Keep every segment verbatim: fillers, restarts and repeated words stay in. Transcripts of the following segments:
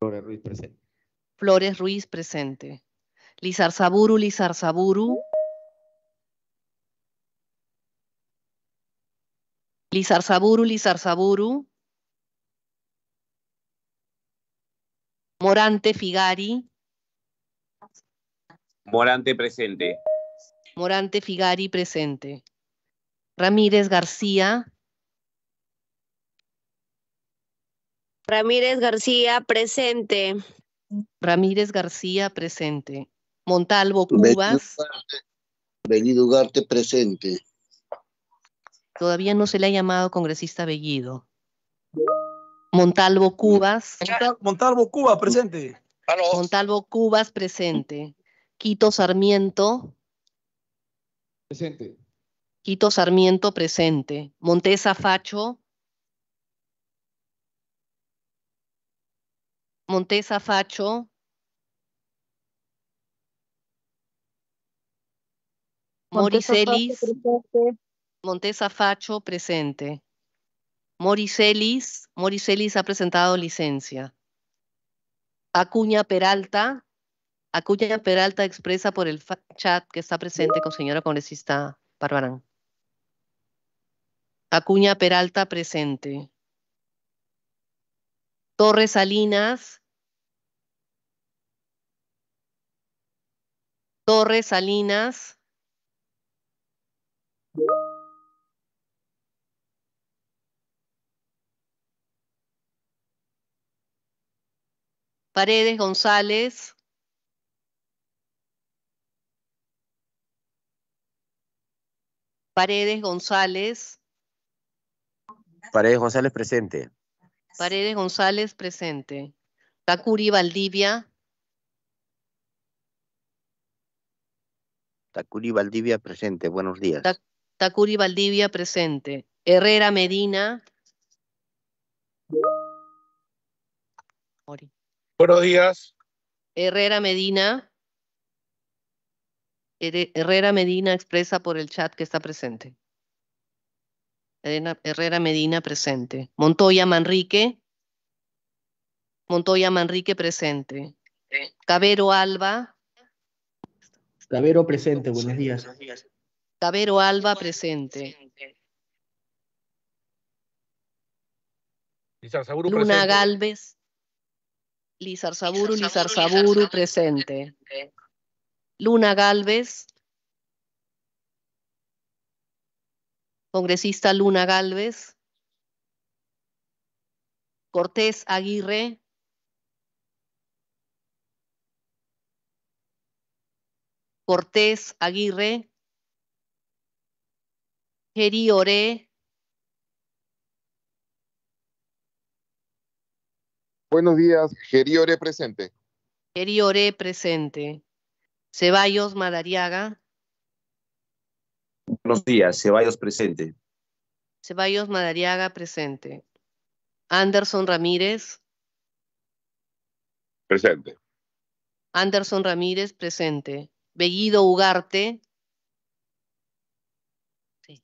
Flores Ruiz presente. Flores Ruiz presente. Lizarzaburu, Lizarzaburu. Lizarzaburu, Lizarzaburu. Morante Figari. Morante presente. Morante Figari presente. Ramírez García. Ramírez García presente. Ramírez García presente. Montalvo Cubas. Bellido Ugarte presente. Todavía no se le ha llamado congresista Bellido. Montalvo Cubas. Montalvo Cubas presente. Montalvo Cubas presente. Quito Sarmiento. Presente. Quito Sarmiento presente. Montesa Facho. Montesa Facho. Moris Ellis. Montesa Facho presente. Moris Ellis. Moris Ellis ha presentado licencia. Acuña Peralta. Acuña Peralta expresa por el chat que está presente con señora congresista Barbarán. Acuña Peralta presente. Torres Salinas. Torres Salinas. Paredes González. Paredes González. Paredes González presente. Paredes González presente. Tacuri Valdivia. Tacuri Valdivia presente. Buenos días. Ta Tacuri Valdivia presente. Herrera Medina. Buenos días. Herrera Medina. Herrera Medina expresa por el chat que está presente. Herrera Medina presente. Montoya Manrique. Montoya Manrique presente. Cavero Alva. Cavero presente, buenos días. Cavero Alva presente. Luna Galvez. Lizarzaburu, Lizarzaburu presente. Luna Galvez. Congresista Luna Galvez. Cortés Aguirre. Cortés Aguirre. Jeri Oré. Buenos días, Jeri Oré presente. Jeri Oré presente. Ceballos Madariaga. Buenos días, Ceballos presente. Ceballos Madariaga presente. Anderson Ramírez. Presente. Anderson Ramírez presente. Bellido Ugarte. Sí.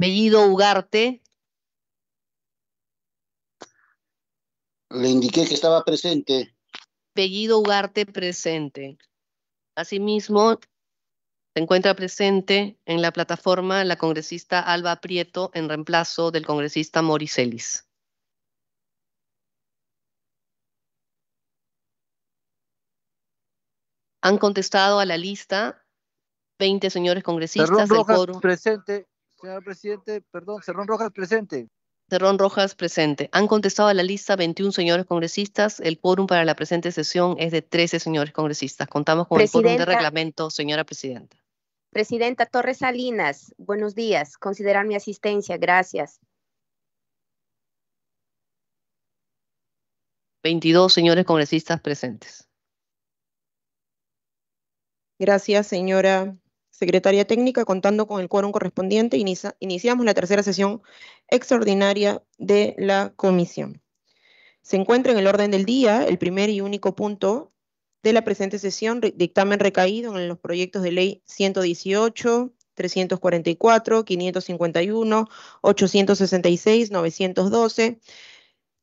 Bellido Ugarte. Le indiqué que estaba presente. Bellido Ugarte presente. Asimismo, se encuentra presente en la plataforma la congresista Alba Prieto en reemplazo del congresista Moris Ellis. Han contestado a la lista veinte señores congresistas. Cerrón Rojas del quórum presente, señor presidente, perdón, Cerrón Rojas presente. Cerrón Rojas presente. Han contestado a la lista veintiún señores congresistas. El quórum para la presente sesión es de trece señores congresistas. Contamos con Presidenta, el quórum de reglamento, señora presidenta. Presidenta Torres Salinas, buenos días. Considerar mi asistencia. Gracias. veintidós señores congresistas presentes. Gracias, señora secretaria técnica, contando con el quórum correspondiente, inicia, iniciamos la tercera sesión extraordinaria de la comisión. Se encuentra en el orden del día el primer y único punto de la presente sesión, dictamen recaído en los proyectos de ley ciento dieciocho, trescientos cuarenta y cuatro, quinientos cincuenta y uno, ochocientos sesenta y seis, novecientos doce,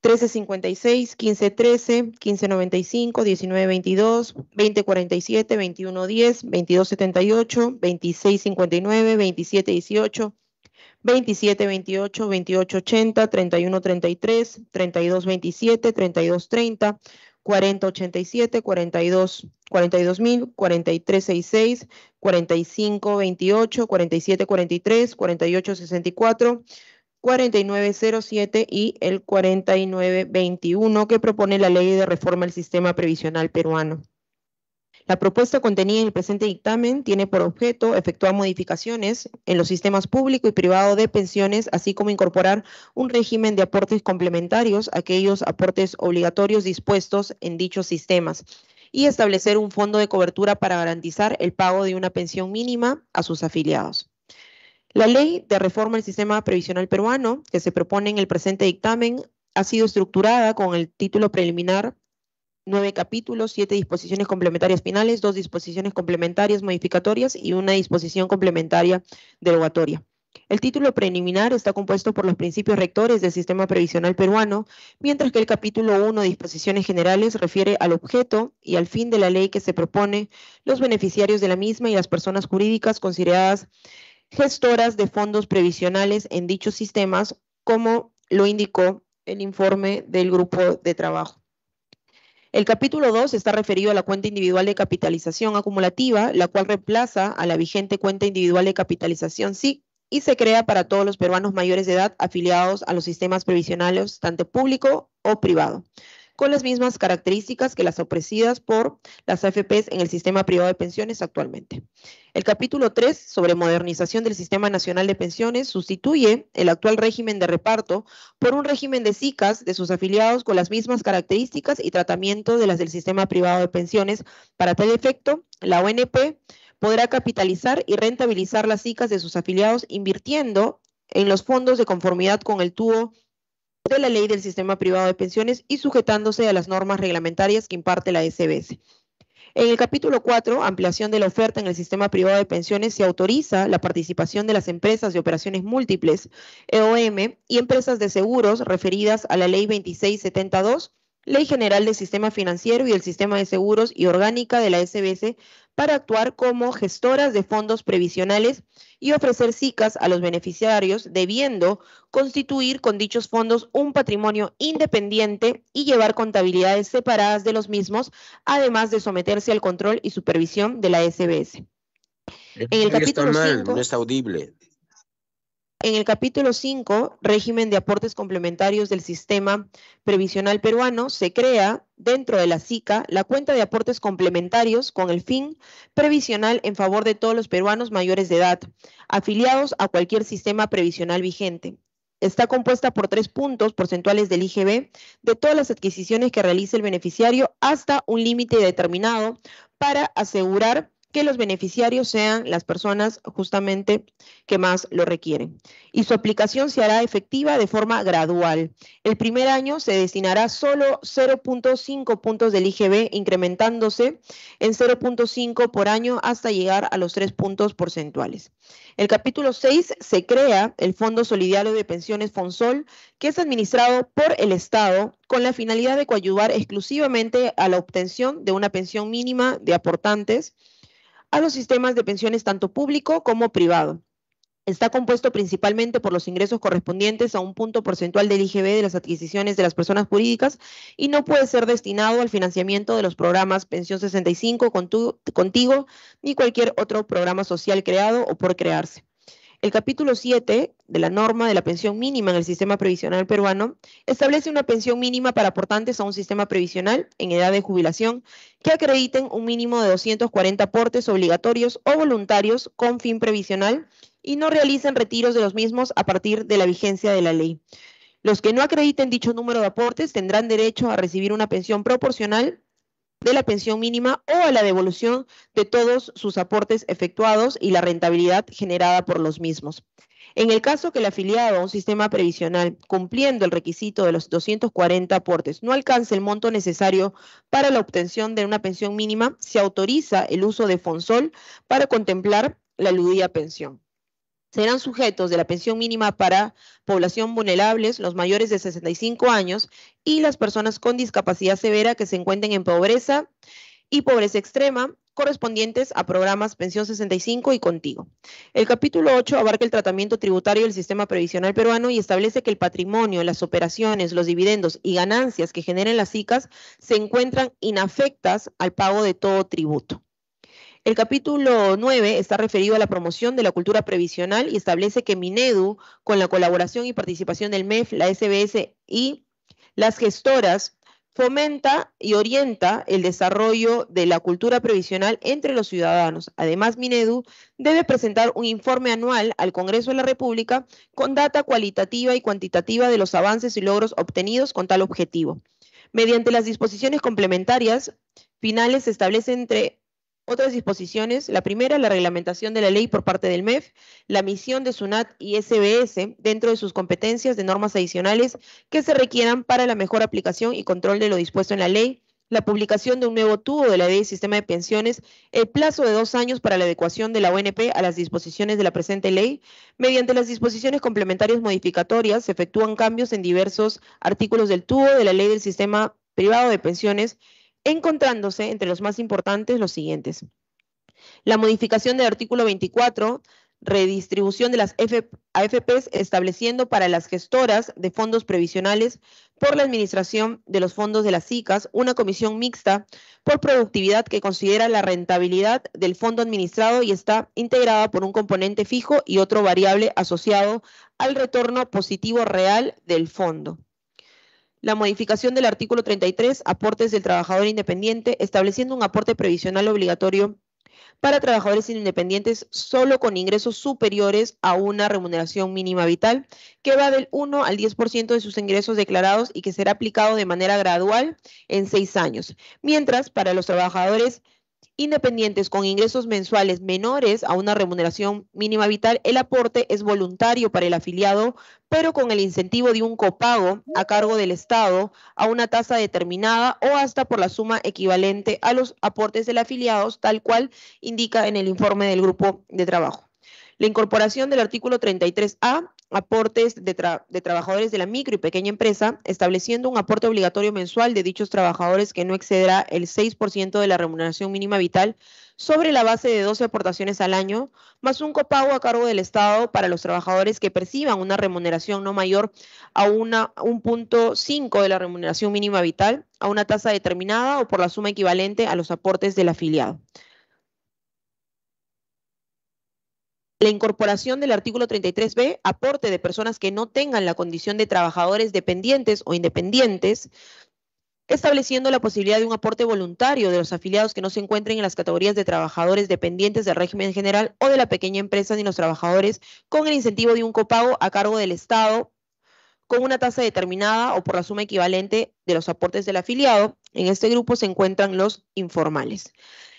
trece cincuenta y seis, quince trece, quince noventa y cinco, diecinueve veintidós, veinte cuarenta y siete, veintiuno diez, veintidós setenta y ocho, veintiséis cincuenta y nueve, veintisiete dieciocho, veintisiete veintiocho, veintiocho ochenta, treinta y uno treinta y tres, treinta y dos veintisiete, treinta y dos treinta, cuarenta ochenta y siete, cuarenta y dos mil, cuarenta y tres sesenta y seis, cuarenta y cinco veintiocho, cuarenta y siete cuarenta y tres, cuarenta y ocho sesenta y cuatro, cuarenta y nueve cero siete y el cuarenta y nueve veintiuno que propone la Ley de Reforma al Sistema Previsional Peruano. La propuesta contenida en el presente dictamen tiene por objeto efectuar modificaciones en los sistemas público y privado de pensiones, así como incorporar un régimen de aportes complementarios a aquellos aportes obligatorios dispuestos en dichos sistemas y establecer un fondo de cobertura para garantizar el pago de una pensión mínima a sus afiliados. La Ley de Reforma al Sistema Previsional Peruano, que se propone en el presente dictamen, ha sido estructurada con el título preliminar, nueve capítulos, siete disposiciones complementarias finales, dos disposiciones complementarias modificatorias y una disposición complementaria derogatoria. El título preliminar está compuesto por los principios rectores del sistema previsional peruano, mientras que el capítulo uno, disposiciones generales, refiere al objeto y al fin de la ley que se propone, los beneficiarios de la misma y las personas jurídicas consideradas gestoras de fondos previsionales en dichos sistemas, como lo indicó el informe del grupo de trabajo. El capítulo dos está referido a la cuenta individual de capitalización acumulativa, la cual reemplaza a la vigente cuenta individual de capitalización C I C y se crea para todos los peruanos mayores de edad afiliados a los sistemas previsionales, tanto público o privado, con las mismas características que las ofrecidas por las A F Pes en el sistema privado de pensiones actualmente. El capítulo tres, sobre modernización del Sistema Nacional de Pensiones, sustituye el actual régimen de reparto por un régimen de C I C A S de sus afiliados con las mismas características y tratamiento de las del sistema privado de pensiones. Para tal efecto, la O N P podrá capitalizar y rentabilizar las C I C A S de sus afiliados invirtiendo en los fondos de conformidad con el T U O de la Ley del Sistema Privado de Pensiones y sujetándose a las normas reglamentarias que imparte la S B S. En el capítulo cuatro, ampliación de la oferta en el sistema privado de pensiones, se autoriza la participación de las empresas de operaciones múltiples, E O M, y empresas de seguros referidas a la Ley veintiséis setenta y dos, Ley General del Sistema Financiero y el Sistema de Seguros y Orgánica de la S B S, para actuar como gestoras de fondos previsionales y ofrecer C I C A S a los beneficiarios, debiendo constituir con dichos fondos un patrimonio independiente y llevar contabilidades separadas de los mismos, además de someterse al control y supervisión de la S B S. En el capítulo cinco, no es audible. En el capítulo cinco, régimen de aportes complementarios del sistema previsional peruano, se crea dentro de la C I C A la cuenta de aportes complementarios con el fin previsional en favor de todos los peruanos mayores de edad, afiliados a cualquier sistema previsional vigente. Está compuesta por tres puntos porcentuales del I G V de todas las adquisiciones que realice el beneficiario hasta un límite determinado para asegurar que los beneficiarios sean las personas justamente que más lo requieren. Y su aplicación se hará efectiva de forma gradual. El primer año se destinará solo cero punto cinco puntos del I G V, incrementándose en cero punto cinco por año hasta llegar a los tres puntos porcentuales. El capítulo seis se crea el Fondo Solidario de Pensiones Fonsol, que es administrado por el Estado con la finalidad de coadyuvar exclusivamente a la obtención de una pensión mínima de aportantes a los sistemas de pensiones tanto público como privado. Está compuesto principalmente por los ingresos correspondientes a un punto porcentual del I G V de las adquisiciones de las personas jurídicas y no puede ser destinado al financiamiento de los programas Pensión sesenta y cinco, Contigo, ni cualquier otro programa social creado o por crearse. El capítulo siete de la norma de la pensión mínima en el sistema previsional peruano establece una pensión mínima para aportantes a un sistema previsional en edad de jubilación que acrediten un mínimo de doscientos cuarenta aportes obligatorios o voluntarios con fin previsional y no realicen retiros de los mismos a partir de la vigencia de la ley. Los que no acrediten dicho número de aportes tendrán derecho a recibir una pensión proporcional de la pensión mínima o a la devolución de todos sus aportes efectuados y la rentabilidad generada por los mismos. En el caso que el afiliado a un sistema previsional, cumpliendo el requisito de los doscientos cuarenta aportes, no alcance el monto necesario para la obtención de una pensión mínima, se autoriza el uso de Fonsol para contemplar la eludida pensión. serán sujetos de la pensión mínima para población vulnerables, los mayores de sesenta y cinco años y las personas con discapacidad severa que se encuentren en pobreza y pobreza extrema, correspondientes a programas Pensión sesenta y cinco y Contigo. El capítulo ocho abarca el tratamiento tributario del sistema previsional peruano y establece que el patrimonio, las operaciones, los dividendos y ganancias que generen las C I C A S se encuentran inafectas al pago de todo tributo. El capítulo nueve está referido a la promoción de la cultura previsional y establece que Minedu, con la colaboración y participación del M E F, la S B S y las gestoras, fomenta y orienta el desarrollo de la cultura previsional entre los ciudadanos. Además, Minedu debe presentar un informe anual al Congreso de la República con data cualitativa y cuantitativa de los avances y logros obtenidos con tal objetivo. Mediante las disposiciones complementarias finales se establece, entre otras disposiciones, la primera, la reglamentación de la ley por parte del M E F, la misión de SUNAT y S B S dentro de sus competencias de normas adicionales que se requieran para la mejor aplicación y control de lo dispuesto en la ley, la publicación de un nuevo T U O de la ley de sistema de pensiones, el plazo de dos años para la adecuación de la O N P a las disposiciones de la presente ley. Mediante las disposiciones complementarias modificatorias se efectúan cambios en diversos artículos del T U O de la ley del sistema privado de pensiones, encontrándose entre los más importantes los siguientes: la modificación del artículo veinticuatro, redistribución de las A F P s, estableciendo para las gestoras de fondos previsionales por la administración de los fondos de las C I C A S una comisión mixta por productividad que considera la rentabilidad del fondo administrado y está integrada por un componente fijo y otro variable asociado al retorno positivo real del fondo. La modificación del artículo treinta y tres, aportes del trabajador independiente, estableciendo un aporte previsional obligatorio para trabajadores independientes solo con ingresos superiores a una remuneración mínima vital, que va del uno al diez por ciento de sus ingresos declarados y que será aplicado de manera gradual en seis años. Mientras, para los trabajadores independientes con ingresos mensuales menores a una remuneración mínima vital, el aporte es voluntario para el afiliado, pero con el incentivo de un copago a cargo del Estado a una tasa determinada o hasta por la suma equivalente a los aportes del afiliado, tal cual indica en el informe del grupo de trabajo. La incorporación del artículo treinta y tres A, aportes de, tra de trabajadores de la micro y pequeña empresa, estableciendo un aporte obligatorio mensual de dichos trabajadores que no excederá el seis por ciento de la remuneración mínima vital sobre la base de doce aportaciones al año, más un copago a cargo del Estado para los trabajadores que perciban una remuneración no mayor a uno punto cinco de la remuneración mínima vital a una tasa determinada o por la suma equivalente a los aportes del afiliado. La incorporación del artículo treinta y tres B, aporte de personas que no tengan la condición de trabajadores dependientes o independientes, estableciendo la posibilidad de un aporte voluntario de los afiliados que no se encuentren en las categorías de trabajadores dependientes del régimen general o de la pequeña empresa ni los trabajadores, con el incentivo de un copago a cargo del Estado, con una tasa determinada o por la suma equivalente de los aportes del afiliado. En este grupo se encuentran los informales.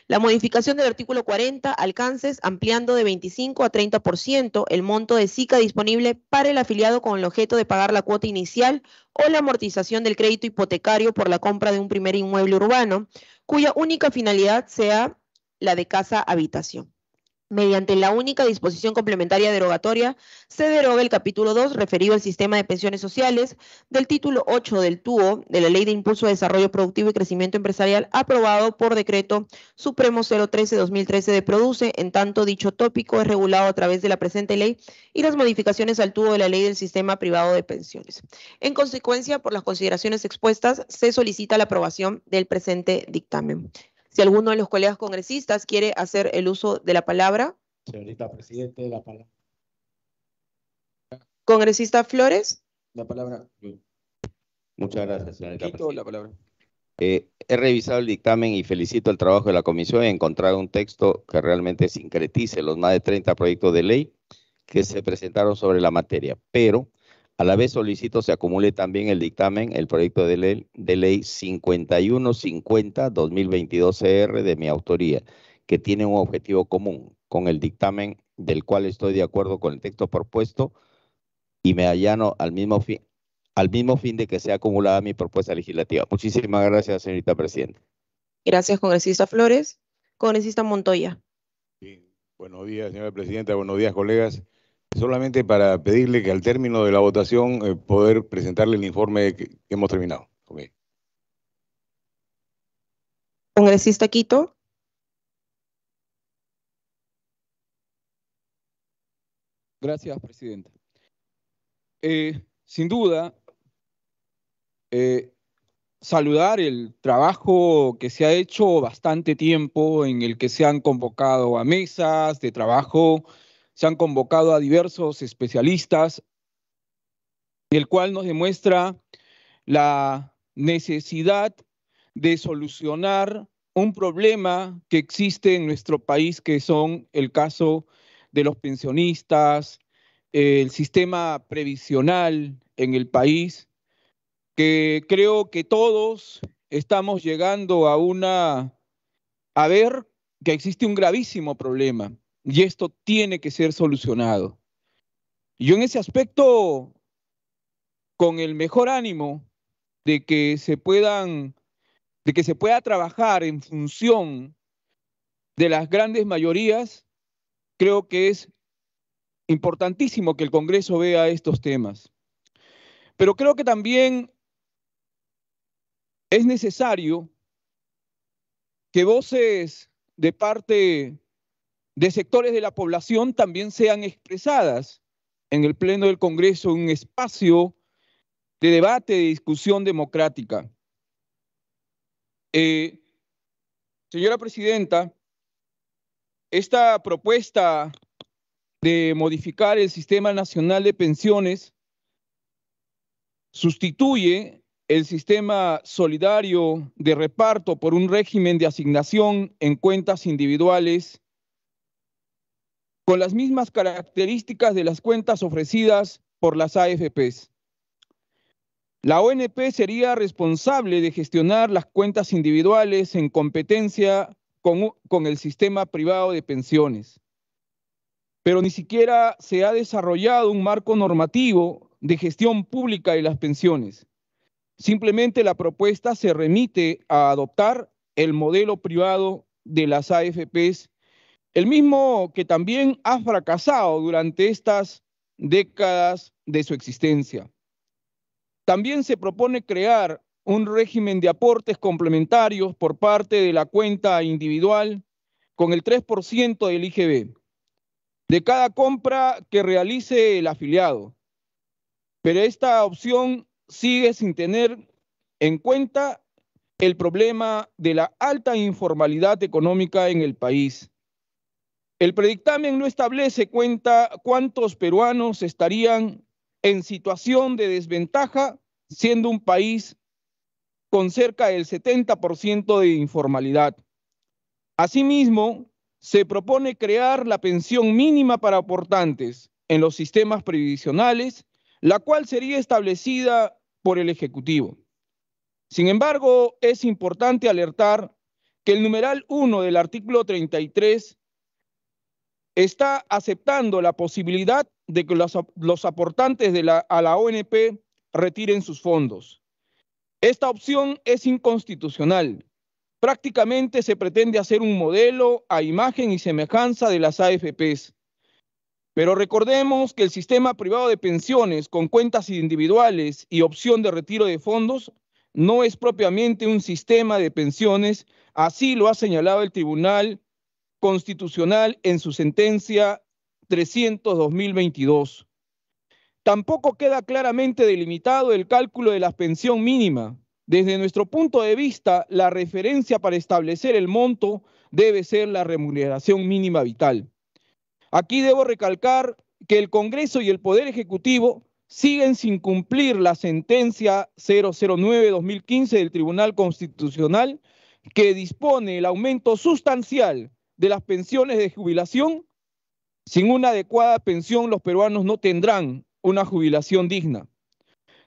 La modificación del artículo cuarenta, alcances, ampliando de veinticinco a treinta por ciento el monto de SICA disponible para el afiliado con el objeto de pagar la cuota inicial o la amortización del crédito hipotecario por la compra de un primer inmueble urbano, cuya única finalidad sea la de casa-habitación. Mediante la única disposición complementaria derogatoria, se deroga el capítulo dos referido al sistema de pensiones sociales del título ocho del T U O de la Ley de Impulso a Desarrollo Productivo y Crecimiento Empresarial, aprobado por Decreto Supremo cero trece guión dos mil trece de Produce, en tanto dicho tópico es regulado a través de la presente ley y las modificaciones al T U O de la Ley del Sistema Privado de Pensiones. En consecuencia, por las consideraciones expuestas, se solicita la aprobación del presente dictamen. Si alguno de los colegas congresistas quiere hacer el uso de la palabra. Señorita Presidente, la palabra. Congresista Flores. La palabra. Muchas gracias, señorita Quito, Presidente. La palabra. Eh, he revisado el dictamen y felicito el trabajo de la comisión en encontrar un texto que realmente sincretice los más de treinta proyectos de ley que se presentaron sobre la materia. Pero a la vez solicito se acumule también el dictamen, el proyecto de ley, de ley cincuenta y uno cincuenta guión dos mil veintidós C R de mi autoría, que tiene un objetivo común con el dictamen, del cual estoy de acuerdo con el texto propuesto y me allano al mismo fin, al mismo fin de que sea acumulada mi propuesta legislativa. Muchísimas gracias, señorita Presidenta. Gracias, congresista Flores. Congresista Montoya. Sí. Buenos días, señora Presidenta. Buenos días, colegas. Solamente para pedirle que al término de la votación eh, poder presentarle el informe que, que hemos terminado. Okay. Congresista Quito. Gracias, presidenta. Eh, sin duda, eh, saludar el trabajo que se ha hecho bastante tiempo, en el que se han convocado a mesas de trabajo, se han convocado a diversos especialistas, el cual nos demuestra la necesidad de solucionar un problema que existe en nuestro país, que son el caso de los pensionistas, el sistema previsional en el país, que creo que todos estamos llegando a una, a ver que existe un gravísimo problema y esto tiene que ser solucionado. Yo en ese aspecto, con el mejor ánimo de que se puedan, de que se pueda trabajar en función de las grandes mayorías, creo que es importantísimo que el Congreso vea estos temas. Pero creo que también es necesario que voces de parte de sectores de la población también sean expresadas en el Pleno del Congreso, un espacio de debate, de discusión democrática. Eh, señora presidenta, esta propuesta de modificar el Sistema Nacional de Pensiones sustituye el sistema solidario de reparto por un régimen de asignación en cuentas individuales con las mismas características de las cuentas ofrecidas por las A F Pes. La O N P sería responsable de gestionar las cuentas individuales en competencia Con, con el sistema privado de pensiones. Pero ni siquiera se ha desarrollado un marco normativo de gestión pública de las pensiones. Simplemente la propuesta se remite a adoptar el modelo privado de las A F Pes, el mismo que también ha fracasado durante estas décadas de su existencia. También se propone crear un régimen de aportes complementarios por parte de la cuenta individual con el tres por ciento del I G V, de cada compra que realice el afiliado. Pero esta opción sigue sin tener en cuenta el problema de la alta informalidad económica en el país. El predictamen no establece cuenta cuántos peruanos estarían en situación de desventaja, siendo un país con cerca del setenta por ciento de informalidad. Asimismo, se propone crear la pensión mínima para aportantes en los sistemas previsionales, la cual sería establecida por el Ejecutivo. Sin embargo, es importante alertar que el numeral uno del artículo treinta y tres está aceptando la posibilidad de que los, los aportantes de la, a la O N P retiren sus fondos. Esta opción es inconstitucional. Prácticamente se pretende hacer un modelo a imagen y semejanza de las A F Pes. Pero recordemos que el sistema privado de pensiones con cuentas individuales y opción de retiro de fondos no es propiamente un sistema de pensiones, así lo ha señalado el Tribunal Constitucional en su sentencia trescientos dos barra dos mil veintidós. Tampoco queda claramente delimitado el cálculo de la pensión mínima. Desde nuestro punto de vista, la referencia para establecer el monto debe ser la remuneración mínima vital. Aquí debo recalcar que el Congreso y el Poder Ejecutivo siguen sin cumplir la sentencia cero cero nueve barra dos mil quince del Tribunal Constitucional, que dispone el aumento sustancial de las pensiones de jubilación. Sin una adecuada pensión, los peruanos no tendrán una jubilación digna.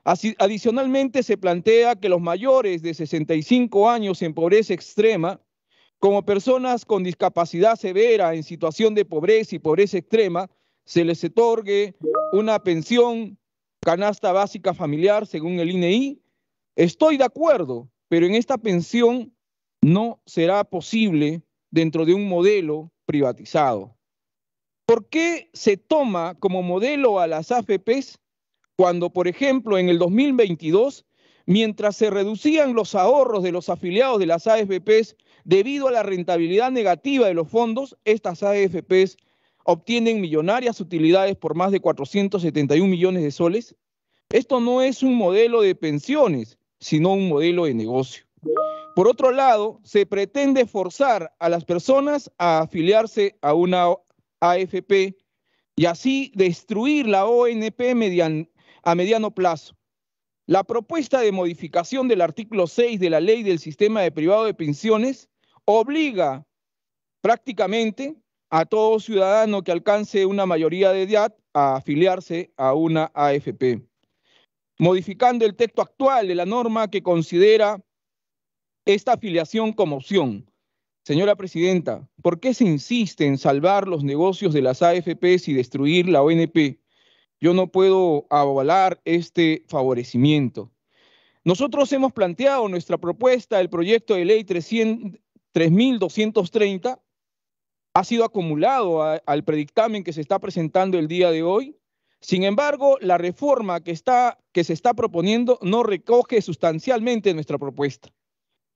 Así, adicionalmente, se plantea que los mayores de sesenta y cinco años en pobreza extrema, como personas con discapacidad severa en situación de pobreza y pobreza extrema, se les otorgue una pensión canasta básica familiar según el I N E I. Estoy de acuerdo, pero en esta pensión no será posible dentro de un modelo privatizado. ¿Por qué se toma como modelo a las A F Pes cuando, por ejemplo, en el dos mil veintidós, mientras se reducían los ahorros de los afiliados de las A F Pes debido a la rentabilidad negativa de los fondos, estas A F Pes obtienen millonarias utilidades por más de cuatrocientos setenta y un millones de soles? Esto no es un modelo de pensiones, sino un modelo de negocio. Por otro lado, se pretende forzar a las personas a afiliarse a una A F P y así destruir la O N P median, a mediano plazo. La propuesta de modificación del artículo seis de la Ley del Sistema de Privado de Pensiones obliga prácticamente a todo ciudadano que alcance una mayoría de edad a afiliarse a una A F P, modificando el texto actual de la norma que considera esta afiliación como opción. Señora Presidenta, ¿por qué se insiste en salvar los negocios de las A F Pes y destruir la O N P? Yo no puedo avalar este favorecimiento. Nosotros hemos planteado nuestra propuesta, el proyecto de ley tres mil doscientos treinta, ha sido acumulado a, al predictamen que se está presentando el día de hoy. Sin embargo, la reforma que, está, que se está proponiendo no recoge sustancialmente nuestra propuesta.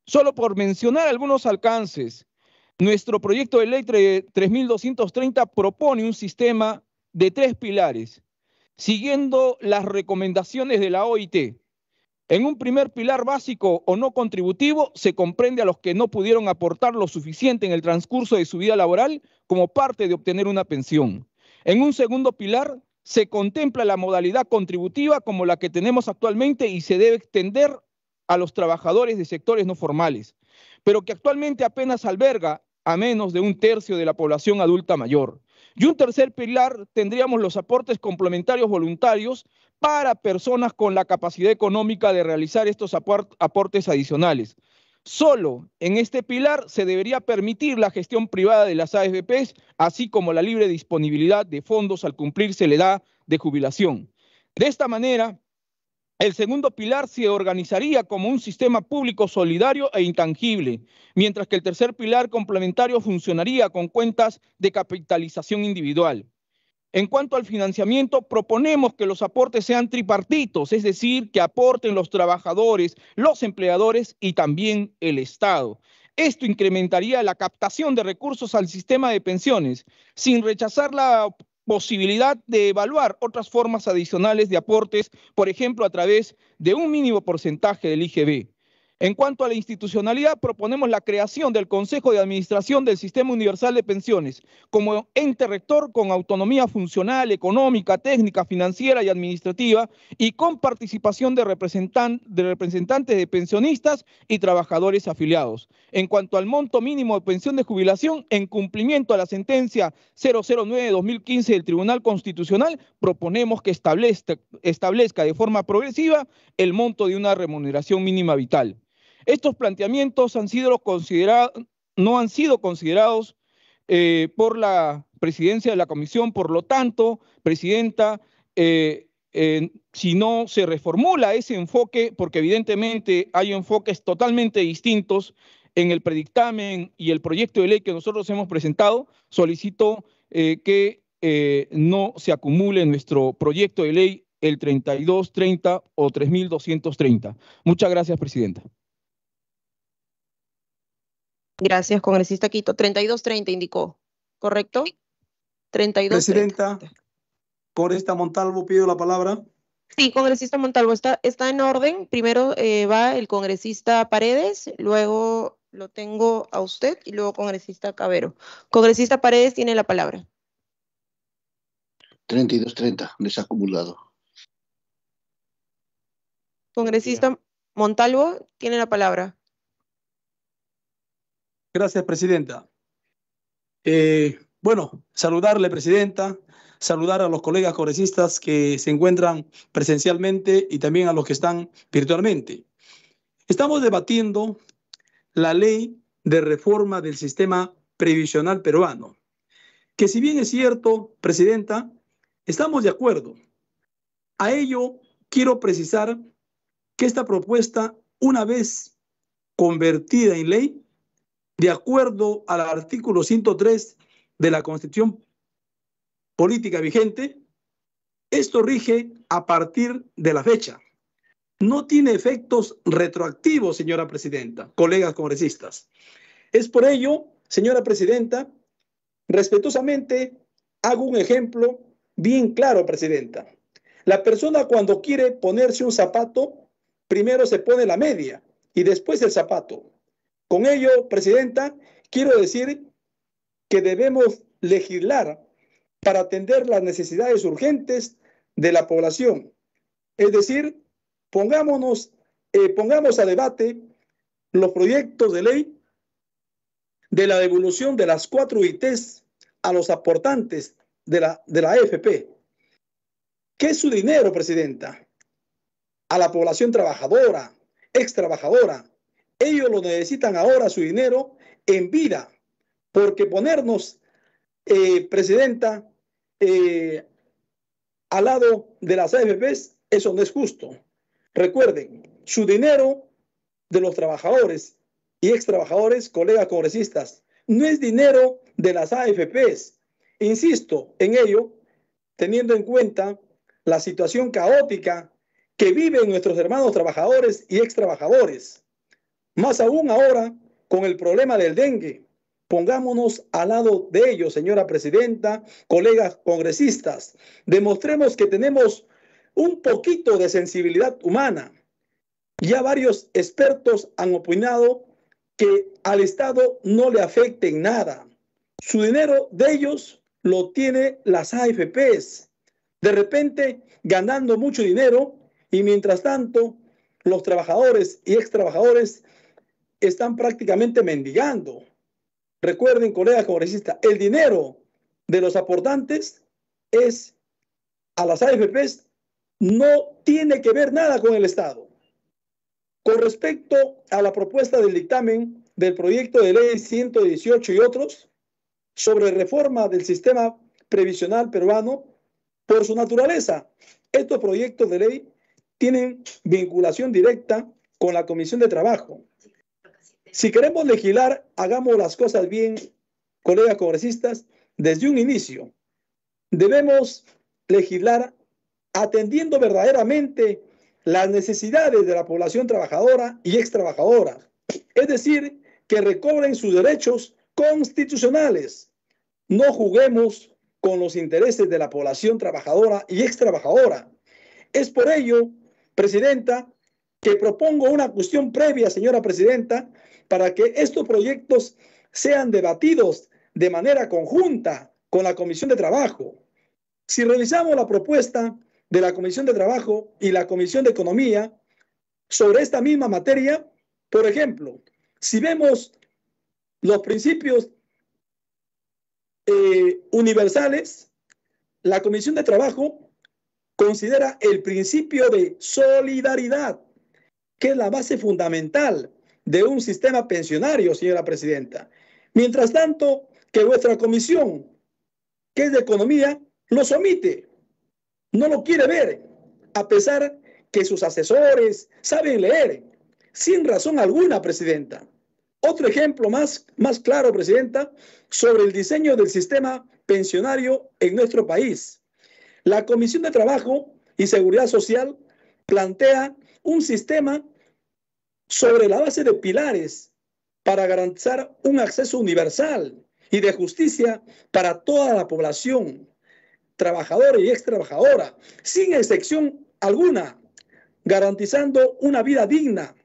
Solo por mencionar algunos alcances, nuestro proyecto de ley tres mil doscientos treinta propone un sistema de tres pilares, siguiendo las recomendaciones de la O I T. En un primer pilar básico o no contributivo, se comprende a los que no pudieron aportar lo suficiente en el transcurso de su vida laboral como parte de obtener una pensión. En un segundo pilar, se contempla la modalidad contributiva como la que tenemos actualmente y se debe extender a los trabajadores de sectores no formales, pero que actualmente apenas alberga a menos de un tercio de la población adulta mayor. Y un tercer pilar tendríamos los aportes complementarios voluntarios para personas con la capacidad económica de realizar estos aportes adicionales. Solo en este pilar se debería permitir la gestión privada de las A F Pes, así como la libre disponibilidad de fondos al cumplirse la edad de jubilación. De esta manera, el segundo pilar se organizaría como un sistema público solidario e intangible, mientras que el tercer pilar complementario funcionaría con cuentas de capitalización individual. En cuanto al financiamiento, proponemos que los aportes sean tripartitos, es decir, que aporten los trabajadores, los empleadores y también el Estado. Esto incrementaría la captación de recursos al sistema de pensiones, sin rechazar la posibilidad de evaluar otras formas adicionales de aportes, por ejemplo, a través de un mínimo porcentaje del I G V. En cuanto a la institucionalidad, proponemos la creación del Consejo de Administración del Sistema Universal de Pensiones como ente rector con autonomía funcional, económica, técnica, financiera y administrativa y con participación de representan- de representantes de pensionistas y trabajadores afiliados. En cuanto al monto mínimo de pensión de jubilación, en cumplimiento a la sentencia cero cero nueve de dos mil quince del Tribunal Constitucional, proponemos que establezca, establezca de forma progresiva el monto de una remuneración mínima vital. Estos planteamientos han sido considerados, no han sido considerados eh, por la presidencia de la comisión. Por lo tanto, Presidenta, eh, eh, si no se reformula ese enfoque, porque evidentemente hay enfoques totalmente distintos en el predictamen y el proyecto de ley que nosotros hemos presentado, solicito eh, que eh, no se acumule nuestro proyecto de ley el treinta y dos treinta o tres mil doscientos treinta. Muchas gracias, Presidenta. Gracias, congresista Quito. treinta y dos treinta indicó, ¿correcto? treinta y dos treinta. Presidenta, congresista Montalvo, pido la palabra. Sí, congresista Montalvo, está, está en orden. Primero eh, va el congresista Paredes, luego lo tengo a usted y luego congresista Cavero. Congresista Paredes tiene la palabra. treinta y dos treinta, desacumulado. Congresista Montalvo tiene la palabra. Gracias, Presidenta. Eh, bueno, saludarle, Presidenta, saludar a los colegas congresistas que se encuentran presencialmente y también a los que están virtualmente. Estamos debatiendo la ley de reforma del sistema previsional peruano, que si bien es cierto, Presidenta, estamos de acuerdo. A ello quiero precisar que esta propuesta, una vez convertida en ley, de acuerdo al artículo ciento tres de la Constitución política vigente, esto rige a partir de la fecha. No tiene efectos retroactivos, señora presidenta, colegas congresistas. Es por ello, señora presidenta, respetuosamente hago un ejemplo bien claro, presidenta. La persona cuando quiere ponerse un zapato, primero se pone la media y después el zapato. Con ello, presidenta, quiero decir que debemos legislar para atender las necesidades urgentes de la población. Es decir, pongámonos, eh, pongamos a debate los proyectos de ley de la devolución de las cuatro O I Tes a los aportantes de la, de la A F P. ¿Qué es su dinero, presidenta? A la población trabajadora, ex trabajadora. Ellos lo necesitan ahora, su dinero, en vida, porque ponernos, eh, presidenta, eh, al lado de las A F Pes, eso no es justo. Recuerden, su dinero de los trabajadores y ex trabajadores, colegas congresistas, no es dinero de las A F Pes. Insisto en ello, teniendo en cuenta la situación caótica que viven nuestros hermanos trabajadores y ex trabajadores. Más aún ahora, con el problema del dengue, pongámonos al lado de ellos, señora presidenta, colegas congresistas. Demostremos que tenemos un poquito de sensibilidad humana. Ya varios expertos han opinado que al Estado no le afecte en nada. Su dinero de ellos lo tiene las A F Pes. De repente, ganando mucho dinero, y mientras tanto, los trabajadores y extrabajadores están prácticamente mendigando. Recuerden, colegas congresistas, el dinero de los aportantes es a las A F Pes, no tiene que ver nada con el Estado. Con respecto a la propuesta del dictamen del proyecto de ley ciento dieciocho y otros sobre reforma del sistema previsional peruano, por su naturaleza, estos proyectos de ley tienen vinculación directa con la Comisión de Trabajo. Si queremos legislar, hagamos las cosas bien, colegas congresistas, desde un inicio. Debemos legislar atendiendo verdaderamente las necesidades de la población trabajadora y extrabajadora. Es decir, que recobren sus derechos constitucionales. No juguemos con los intereses de la población trabajadora y extrabajadora. Es por ello, presidenta, que propongo una cuestión previa, señora presidenta, para que estos proyectos sean debatidos de manera conjunta con la Comisión de Trabajo. Si revisamos la propuesta de la Comisión de Trabajo y la Comisión de Economía sobre esta misma materia, por ejemplo, si vemos los principios eh, universales, la Comisión de Trabajo considera el principio de solidaridad, que es la base fundamental de un sistema pensionario, señora presidenta. Mientras tanto, que vuestra comisión, que es de economía, los omite. No lo quiere ver, a pesar que sus asesores saben leer, sin razón alguna, presidenta. Otro ejemplo más, más claro, presidenta, sobre el diseño del sistema pensionario en nuestro país. La Comisión de Trabajo y Seguridad Social plantea un sistema sobre la base de pilares para garantizar un acceso universal y de justicia para toda la población, trabajadora y extrabajadora, sin excepción alguna, garantizando una vida digna.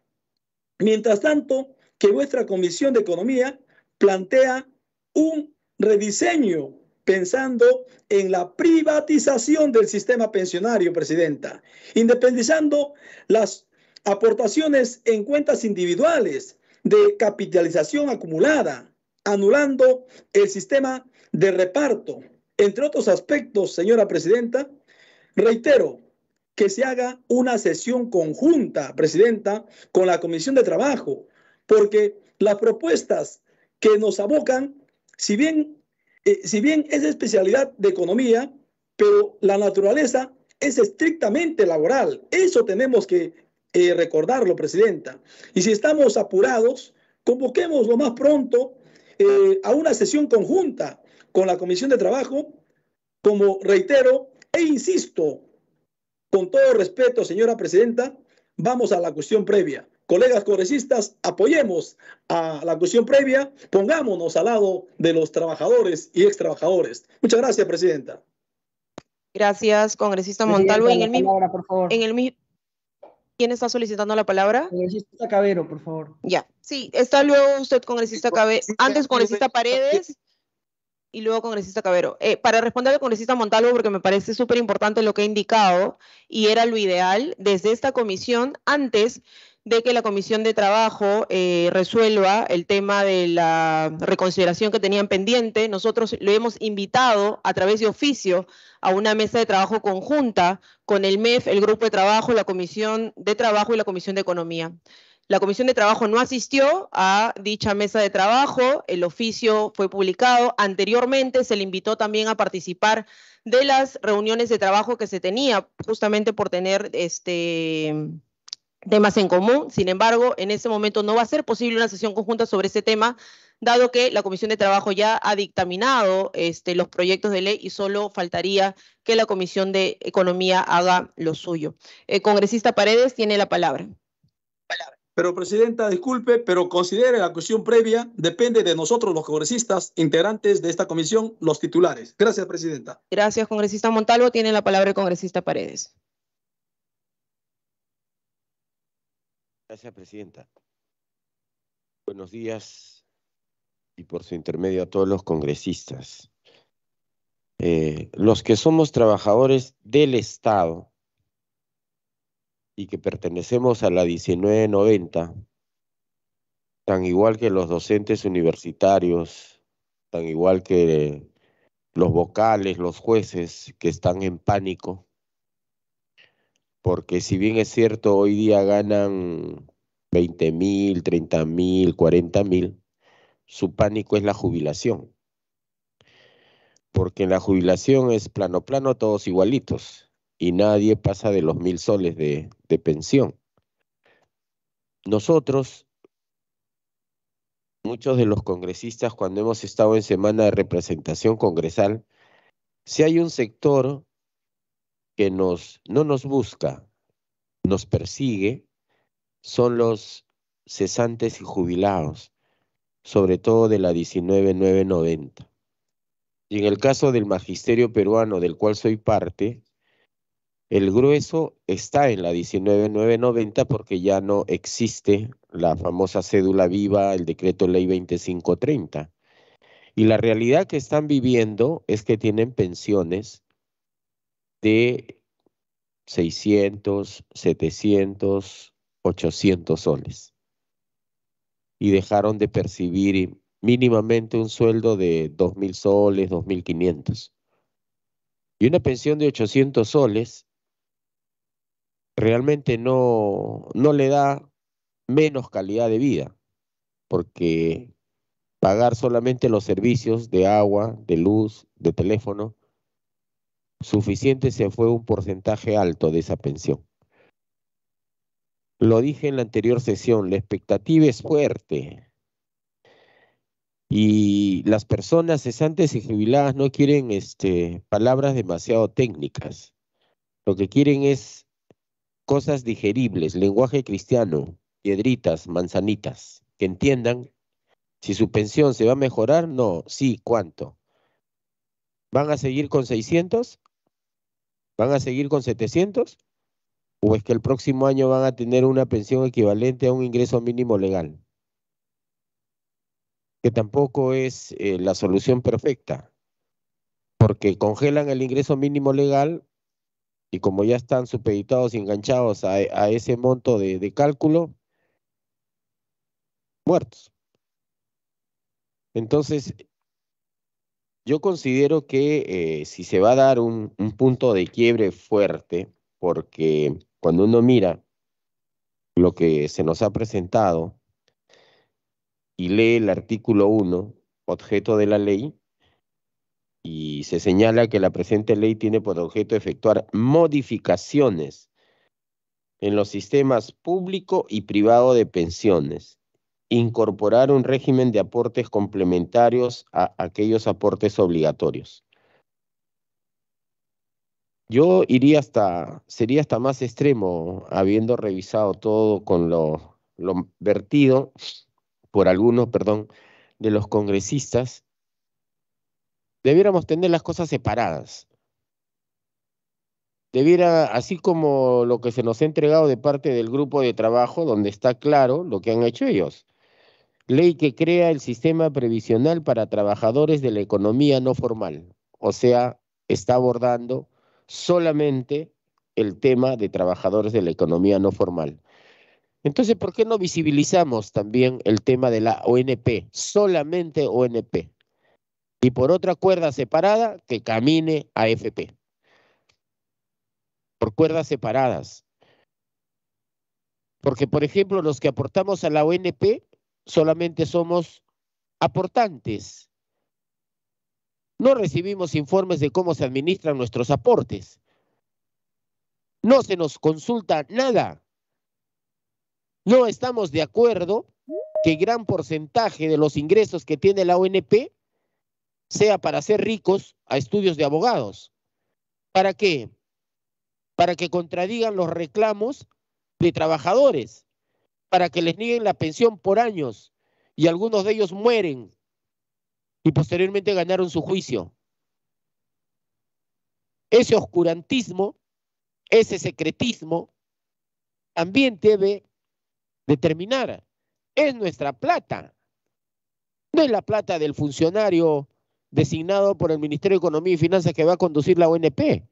Mientras tanto, que vuestra Comisión de Economía plantea un rediseño pensando en la privatización del sistema pensionario, presidenta, independizando las aportaciones en cuentas individuales de capitalización acumulada, anulando el sistema de reparto. Entre otros aspectos, señora presidenta, reitero que se haga una sesión conjunta, presidenta, con la Comisión de Trabajo, porque las propuestas que nos abocan, si bien, eh, si bien es especialidad de economía, pero la naturaleza es estrictamente laboral. Eso tenemos que eh, recordarlo, presidenta. Y si estamos apurados, convoquemos lo más pronto eh, a una sesión conjunta con la Comisión de Trabajo como reitero e insisto, con todo respeto, señora presidenta, vamos a la cuestión previa. Colegas congresistas, apoyemos a la cuestión previa, pongámonos al lado de los trabajadores y extrabajadores. Muchas gracias, presidenta. Gracias, congresista Montalvo. En el mismo, palabra, por favor. En el mismo, ¿quién está solicitando la palabra? Congresista Cavero, por favor. Ya, sí, está luego usted, congresista Cavero. Antes, congresista Paredes y luego, congresista Cavero. Eh, para responder al congresista Montalvo, porque me parece súper importante lo que ha indicado y era lo ideal desde esta comisión, antes de que la Comisión de Trabajo eh, resuelva el tema de la reconsideración que tenían pendiente. Nosotros lo hemos invitado a través de oficio a una mesa de trabajo conjunta con el M E F, el Grupo de Trabajo, la Comisión de Trabajo y la Comisión de Economía. La Comisión de Trabajo no asistió a dicha mesa de trabajo, el oficio fue publicado. Anteriormente se le invitó también a participar de las reuniones de trabajo que se tenía, justamente por tener este... temas en común. Sin embargo, en este momento no va a ser posible una sesión conjunta sobre este tema, dado que la Comisión de Trabajo ya ha dictaminado este, los proyectos de ley y solo faltaría que la Comisión de Economía haga lo suyo. El congresista Paredes tiene la palabra. palabra. Pero, presidenta, disculpe, pero considere la cuestión previa, depende de nosotros los congresistas integrantes de esta comisión, los titulares. Gracias, presidenta. Gracias, congresista Montalvo. Tiene la palabra el congresista Paredes. Gracias, presidenta. Buenos días y por su intermedio a todos los congresistas. Eh, los que somos trabajadores del Estado y que pertenecemos a la diecinueve noventa, tan igual que los docentes universitarios, tan igual que los vocales, los jueces que están en pánico, porque si bien es cierto, hoy día ganan veinte mil, treinta mil, cuarenta mil, su pánico es la jubilación. Porque en la jubilación es plano plano todos igualitos y nadie pasa de los mil soles de, de pensión. Nosotros, muchos de los congresistas, cuando hemos estado en semana de representación congresal, si hay un sector que nos, no nos busca, nos persigue, son los cesantes y jubilados, sobre todo de la diecinueve novecientos noventa. Y en el caso del magisterio peruano, del cual soy parte, el grueso está en la diecinueve novecientos noventa porque ya no existe la famosa cédula viva, el decreto ley veinticinco treinta. Y la realidad que están viviendo es que tienen pensiones de seiscientos, setecientos, ochocientos soles. Y dejaron de percibir mínimamente un sueldo de dos mil soles, dos mil quinientos. Y una pensión de ochocientos soles realmente no, no le da menos calidad de vida, porque pagar solamente los servicios de agua, de luz, de teléfono, suficiente se fue un porcentaje alto de esa pensión. Lo dije en la anterior sesión, la expectativa es fuerte. Y las personas cesantes y jubiladas no quieren este, palabras demasiado técnicas. Lo que quieren es cosas digeribles, lenguaje cristiano, piedritas, manzanitas, que entiendan si su pensión se va a mejorar, no, sí, ¿cuánto? ¿Van a seguir con seiscientos? ¿Van a seguir con setecientos? ¿O es que el próximo año van a tener una pensión equivalente a un ingreso mínimo legal? Que tampoco es eh, la solución perfecta, porque congelan el ingreso mínimo legal y como ya están supeditados y enganchados a, a ese monto de, de cálculo, muertos. Entonces, yo considero que eh, si se va a dar un, un punto de quiebre fuerte, porque cuando uno mira lo que se nos ha presentado y lee el artículo uno, objeto de la ley, y se señala que la presente ley tiene por objeto efectuar modificaciones en los sistemas público y privado de pensiones, incorporar un régimen de aportes complementarios a aquellos aportes obligatorios. Yo iría hasta, sería hasta más extremo, habiendo revisado todo con lo, lo vertido por algunos, perdón, de los congresistas. Debiéramos tener las cosas separadas. Debiera, así como lo que se nos ha entregado de parte del grupo de trabajo, donde está claro lo que han hecho ellos. Ley que crea el sistema previsional para trabajadores de la economía no formal. O sea, está abordando solamente el tema de trabajadores de la economía no formal. Entonces, ¿por qué no visibilizamos también el tema de la O N P? Solamente O N P. Y por otra cuerda separada, que camine A F P. Por cuerdas separadas. Porque, por ejemplo, los que aportamos a la O N P solamente somos aportantes. No recibimos informes de cómo se administran nuestros aportes. No se nos consulta nada. No estamos de acuerdo que gran porcentaje de los ingresos que tiene la O N P sea para hacer ricos a estudios de abogados. ¿Para qué? Para que contradigan los reclamos de trabajadores, para que les nieguen la pensión por años y algunos de ellos mueren y posteriormente ganaron su juicio. Ese oscurantismo, ese secretismo, también debe determinar. Es nuestra plata, no es la plata del funcionario designado por el Ministerio de Economía y Finanzas que va a conducir la O N P.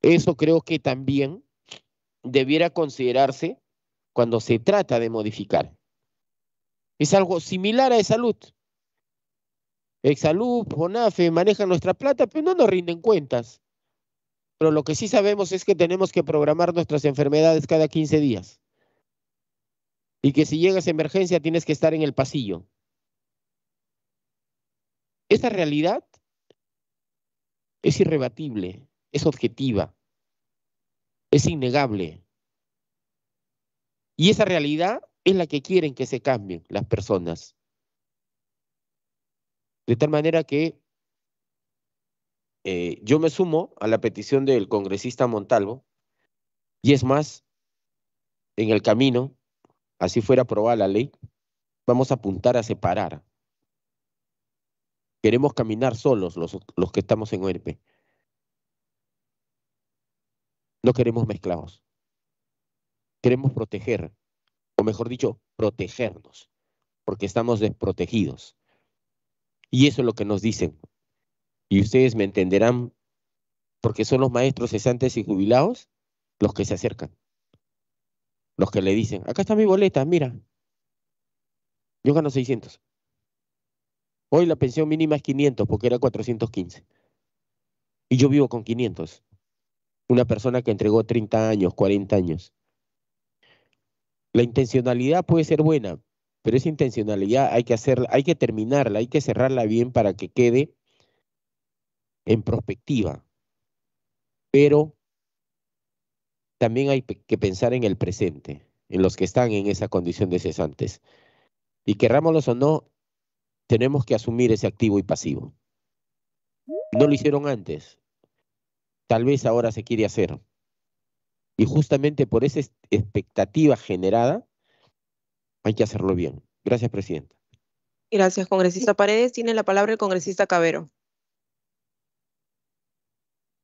Eso creo que también debiera considerarse cuando se trata de modificar. Es algo similar a Exsalud. Exsalud, Fonafe manejan nuestra plata, pero no nos rinden cuentas. Pero lo que sí sabemos es que tenemos que programar nuestras enfermedades cada quince días. Y que si llegas a emergencia tienes que estar en el pasillo. Esa realidad es irrebatible, es objetiva, es innegable. Y esa realidad es la que quieren que se cambien las personas. De tal manera que eh, yo me sumo a la petición del congresista Montalvo, y es más, en el camino, así fuera aprobada la ley, vamos a apuntar a separar. Queremos caminar solos los, los que estamos en O N P. No queremos mezclados. Queremos proteger, o mejor dicho, protegernos, porque estamos desprotegidos. Y eso es lo que nos dicen. Y ustedes me entenderán, porque son los maestros cesantes y jubilados los que se acercan. Los que le dicen, acá está mi boleta, mira. Yo gano seiscientos. Hoy la pensión mínima es quinientos, porque era cuatrocientos quince. Y yo vivo con quinientos. Una persona que entregó treinta años, cuarenta años. La intencionalidad puede ser buena, pero esa intencionalidad hay que hacerla, hay que terminarla, hay que cerrarla bien para que quede en perspectiva. Pero también hay que pensar en el presente, en los que están en esa condición de cesantes. Y querrámoslos o no, tenemos que asumir ese activo y pasivo. No lo hicieron antes. Tal vez ahora se quiere hacer. Y justamente por esa expectativa generada, hay que hacerlo bien. Gracias, Presidenta. Gracias, congresista Paredes. Tiene la palabra el congresista Cavero.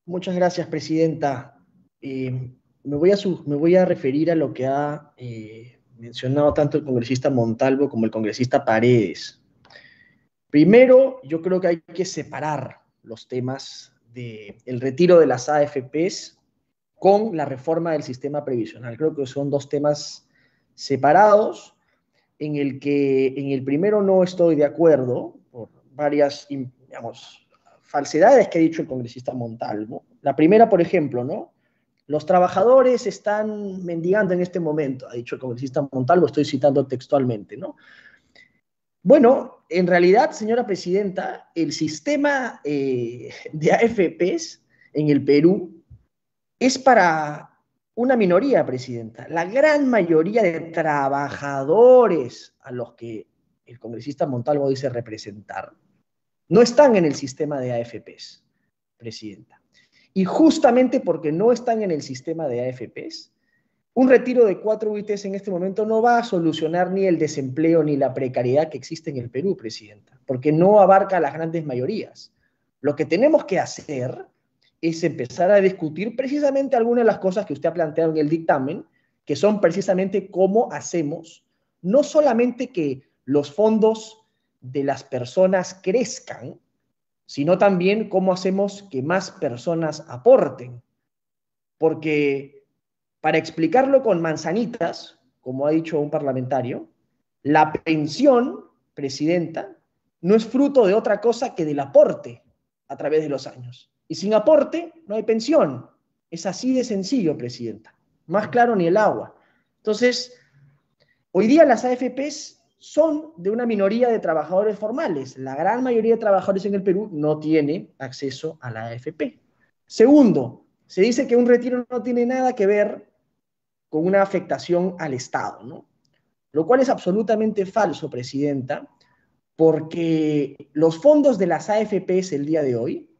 Muchas gracias, Presidenta. Eh, me, voy a su, me voy a referir a lo que ha eh, mencionado tanto el congresista Montalvo como el congresista Paredes. Primero, yo creo que hay que separar los temas del retiro de las A F Pes con la reforma del sistema previsional. Creo que son dos temas separados, en el que en el primero no estoy de acuerdo por varias, digamos, falsedades que ha dicho el congresista Montalvo. La primera, por ejemplo, ¿no? Los trabajadores están mendigando en este momento, ha dicho el congresista Montalvo, estoy citando textualmente, ¿no? Bueno, en realidad, señora Presidenta, el sistema eh, de A F Pes en el Perú es para una minoría, Presidenta. La gran mayoría de trabajadores a los que el congresista Montalvo dice representar no están en el sistema de A F Pes. Presidenta. Y justamente porque no están en el sistema de A F Pes, un retiro de cuatro U I Tes en este momento no va a solucionar ni el desempleo ni la precariedad que existe en el Perú, Presidenta, porque no abarca a las grandes mayorías. Lo que tenemos que hacer es empezar a discutir precisamente algunas de las cosas que usted ha planteado en el dictamen, que son precisamente cómo hacemos, no solamente que los fondos de las personas crezcan, sino también cómo hacemos que más personas aporten. Porque para explicarlo con manzanitas, como ha dicho un parlamentario, la pensión, Presidenta, no es fruto de otra cosa que del aporte a través de los años. Y sin aporte no hay pensión. Es así de sencillo, Presidenta. Más claro ni el agua. Entonces, hoy día las A F Pes son de una minoría de trabajadores formales. La gran mayoría de trabajadores en el Perú no tiene acceso a la A F P. Segundo, se dice que un retiro no tiene nada que ver con una afectación al Estado, ¿no? Lo cual es absolutamente falso, Presidenta, porque los fondos de las A F Pes el día de hoy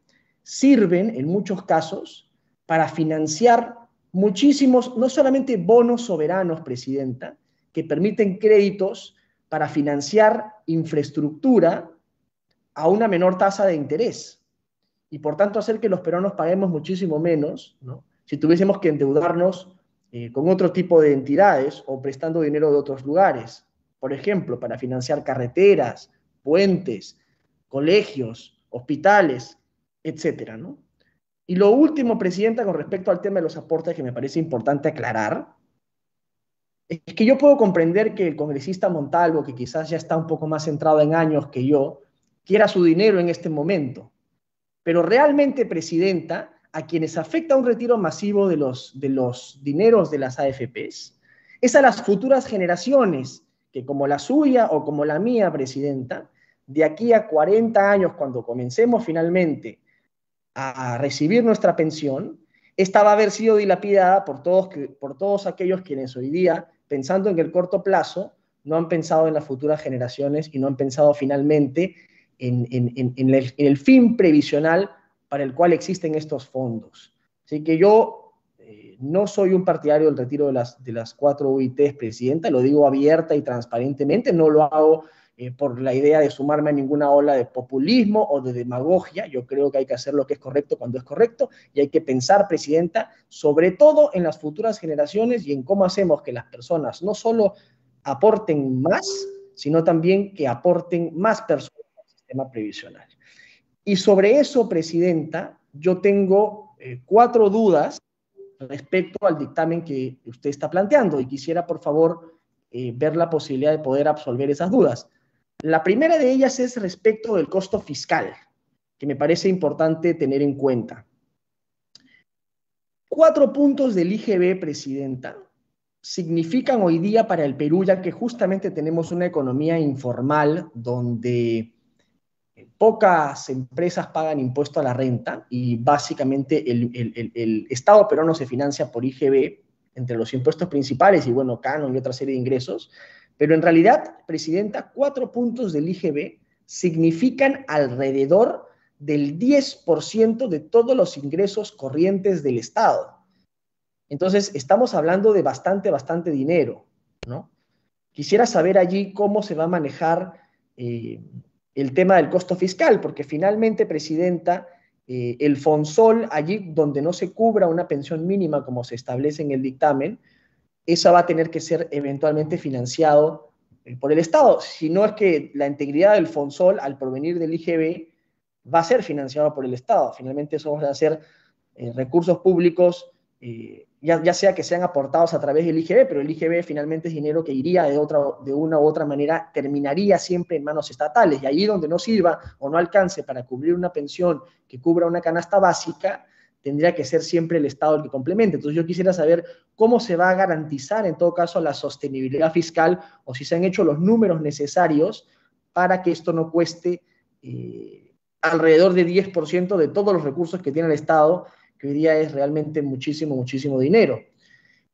sirven, en muchos casos, para financiar muchísimos, no solamente bonos soberanos, Presidenta, que permiten créditos para financiar infraestructura a una menor tasa de interés. Y por tanto hacer que los peruanos paguemos muchísimo menos, ¿no? Si tuviésemos que endeudarnos eh, con otro tipo de entidades o prestando dinero de otros lugares. Por ejemplo, para financiar carreteras, puentes, colegios, hospitales, etcétera, ¿no? Y lo último, Presidenta, con respecto al tema de los aportes, que me parece importante aclarar, es que yo puedo comprender que el congresista Montalvo, que quizás ya está un poco más centrado en años que yo, quiera su dinero en este momento. Pero realmente, Presidenta, a quienes afecta un retiro masivo de los, de los dineros de las A F Pes, es a las futuras generaciones, que como la suya o como la mía, Presidenta, de aquí a cuarenta años, cuando comencemos finalmente a recibir nuestra pensión, esta va a haber sido dilapidada por todos, que, por todos aquellos quienes hoy día, pensando en el corto plazo, no han pensado en las futuras generaciones y no han pensado finalmente en, en, en, en, el, en el fin previsional para el cual existen estos fondos. Así que yo eh, no soy un partidario del retiro de las, de las cuatro U I Tes, Presidenta, lo digo abierta y transparentemente, no lo hago Eh, por la idea de sumarme a ninguna ola de populismo o de demagogia. Yo creo que hay que hacer lo que es correcto cuando es correcto y hay que pensar, Presidenta, sobre todo en las futuras generaciones y en cómo hacemos que las personas no solo aporten más, sino también que aporten más personas al sistema previsional. Y sobre eso, Presidenta, yo tengo eh, cuatro dudas respecto al dictamen que usted está planteando y quisiera, por favor, eh, ver la posibilidad de poder absolver esas dudas. La primera de ellas es respecto del costo fiscal, que me parece importante tener en cuenta. Cuatro puntos del I G V, Presidenta, significan hoy día para el Perú, ya que justamente tenemos una economía informal donde pocas empresas pagan impuesto a la renta y básicamente el, el, el, el Estado peruano se financia por I G V entre los impuestos principales y, bueno, canon y otra serie de ingresos. Pero en realidad, Presidenta, cuatro puntos del I G V significan alrededor del diez por ciento de todos los ingresos corrientes del Estado. Entonces, estamos hablando de bastante, bastante dinero, ¿no? Quisiera saber allí cómo se va a manejar eh, el tema del costo fiscal, porque finalmente, Presidenta, eh, el Fonsol, allí donde no se cubra una pensión mínima como se establece en el dictamen, esa va a tener que ser eventualmente financiado por el Estado. Si no es que la integridad del Fonsol, al provenir del I G V, va a ser financiada por el Estado. Finalmente eso van a ser eh, recursos públicos, eh, ya, ya sea que sean aportados a través del I G V, pero el I G V finalmente es dinero que iría de, otra, de una u otra manera, terminaría siempre en manos estatales. Y allí donde no sirva o no alcance para cubrir una pensión que cubra una canasta básica, tendría que ser siempre el Estado el que complemente. Entonces yo quisiera saber cómo se va a garantizar en todo caso la sostenibilidad fiscal o si se han hecho los números necesarios para que esto no cueste eh, alrededor de diez por ciento de todos los recursos que tiene el Estado, que hoy día es realmente muchísimo, muchísimo dinero.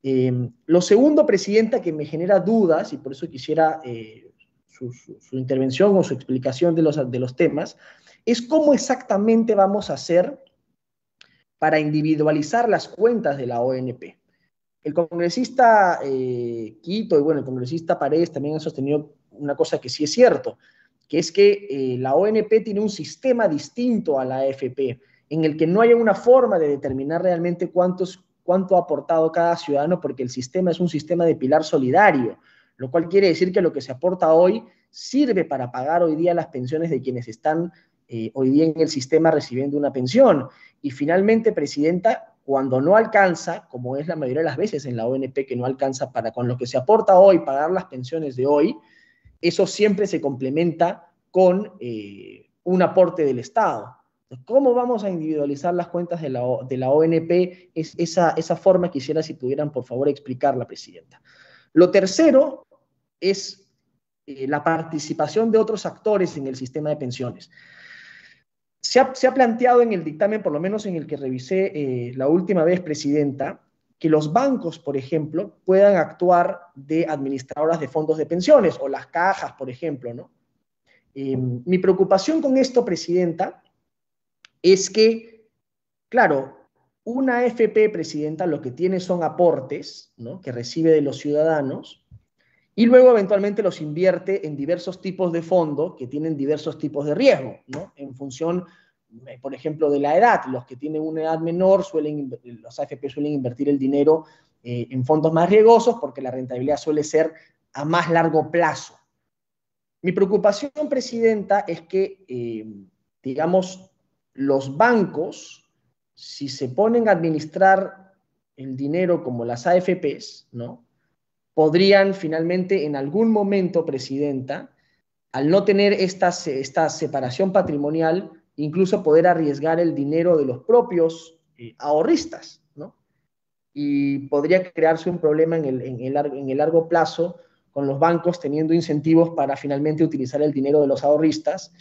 Eh, lo segundo, Presidenta, que me genera dudas y por eso quisiera eh, su, su, su intervención o su explicación de los, de los temas, es cómo exactamente vamos a hacer para individualizar las cuentas de la O N P. El congresista eh, Quito y bueno, el congresista Paredes también han sostenido una cosa que sí es cierto, que es que eh, la O N P tiene un sistema distinto a la A F P, en el que no hay una forma de determinar realmente cuántos, cuánto ha aportado cada ciudadano, porque el sistema es un sistema de pilar solidario, lo cual quiere decir que lo que se aporta hoy sirve para pagar hoy día las pensiones de quienes están eh, hoy día en el sistema recibiendo una pensión. Y finalmente, Presidenta, cuando no alcanza, como es la mayoría de las veces en la O N P que no alcanza para con lo que se aporta hoy, pagar las pensiones de hoy, eso siempre se complementa con eh, un aporte del Estado. ¿Cómo vamos a individualizar las cuentas de la, de la O N P? Es, esa, esa forma quisiera, si pudieran, por favor, explicarla, Presidenta. Lo tercero es eh, la participación de otros actores en el sistema de pensiones. Se ha, se ha planteado en el dictamen, por lo menos en el que revisé eh, la última vez, Presidenta, que los bancos, por ejemplo, puedan actuar de administradoras de fondos de pensiones, o las cajas, por ejemplo, ¿no? Eh, mi preocupación con esto, Presidenta, es que, claro, una A F P, Presidenta, lo que tiene son aportes, ¿no?, que recibe de los ciudadanos, y luego eventualmente los invierte en diversos tipos de fondos que tienen diversos tipos de riesgo, ¿no? En función, por ejemplo, de la edad. Los que tienen una edad menor, suelen, los A F P suelen invertir el dinero eh, en fondos más riesgosos porque la rentabilidad suele ser a más largo plazo. Mi preocupación, Presidenta, es que, eh, digamos, los bancos, si se ponen a administrar el dinero como las A F Pes, ¿no?, podrían finalmente en algún momento, Presidenta, al no tener esta, esta separación patrimonial, incluso poder arriesgar el dinero de los propios eh, ahorristas, ¿no? Y podría crearse un problema en el, en, el, en el largo plazo con los bancos teniendo incentivos para finalmente utilizar el dinero de los ahorristas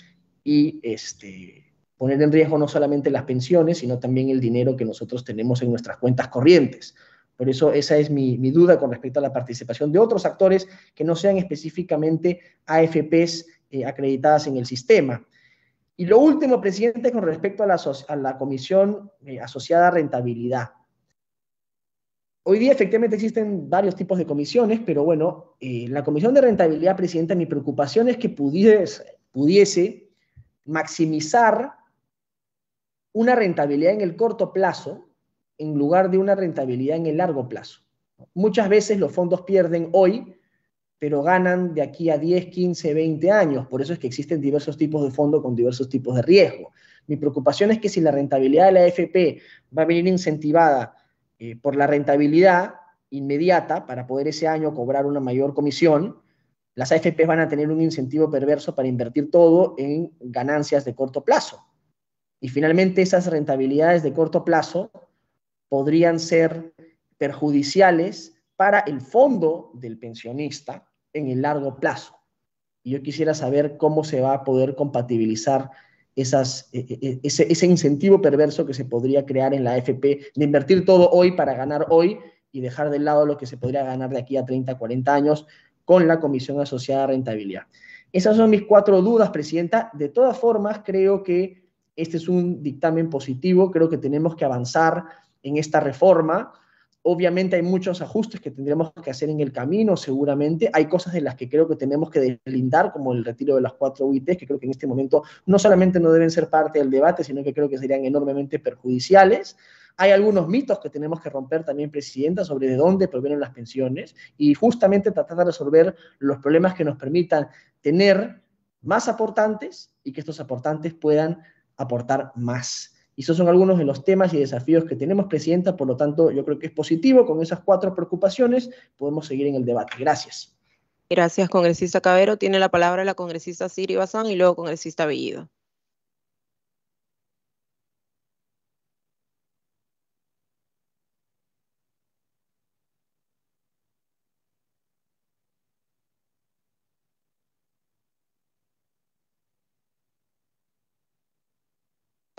y este, poner en riesgo no solamente las pensiones, sino también el dinero que nosotros tenemos en nuestras cuentas corrientes. Por eso esa es mi, mi duda con respecto a la participación de otros actores que no sean específicamente A F Pes eh, acreditadas en el sistema. Y lo último, Presidente, con respecto a la, a la comisión eh, asociada a rentabilidad. Hoy día efectivamente existen varios tipos de comisiones, pero bueno, eh, la comisión de rentabilidad, Presidenta, mi preocupación es que pudiese, pudiese maximizar una rentabilidad en el corto plazo, en lugar de una rentabilidad en el largo plazo. Muchas veces los fondos pierden hoy, pero ganan de aquí a diez, quince, veinte años. Por eso es que existen diversos tipos de fondos con diversos tipos de riesgo. Mi preocupación es que si la rentabilidad de la A F P va a venir incentivada eh, por la rentabilidad inmediata para poder ese año cobrar una mayor comisión, las A F Pes van a tener un incentivo perverso para invertir todo en ganancias de corto plazo. Y finalmente esas rentabilidades de corto plazo podrían ser perjudiciales para el fondo del pensionista en el largo plazo. Y yo quisiera saber cómo se va a poder compatibilizar esas, ese, ese incentivo perverso que se podría crear en la A F P de invertir todo hoy para ganar hoy y dejar de lado lo que se podría ganar de aquí a treinta, cuarenta años con la comisión asociada a rentabilidad. Esas son mis cuatro dudas, Presidenta. De todas formas, creo que este es un dictamen positivo. Creo que tenemos que avanzar en esta reforma. Obviamente hay muchos ajustes que tendremos que hacer en el camino, seguramente. Hay cosas de las que creo que tenemos que deslindar, como el retiro de las cuatro O I Tes, que creo que en este momento no solamente no deben ser parte del debate, sino que creo que serían enormemente perjudiciales. Hay algunos mitos que tenemos que romper también, Presidenta, sobre de dónde provienen las pensiones y justamente tratar de resolver los problemas que nos permitan tener más aportantes y que estos aportantes puedan aportar más. Y esos son algunos de los temas y desafíos que tenemos, Presidenta. Por lo tanto, yo creo que es positivo. Con esas cuatro preocupaciones podemos seguir en el debate. Gracias. Gracias, congresista Cavero. Tiene la palabra la congresista Siri Bazán y luego congresista Bellido.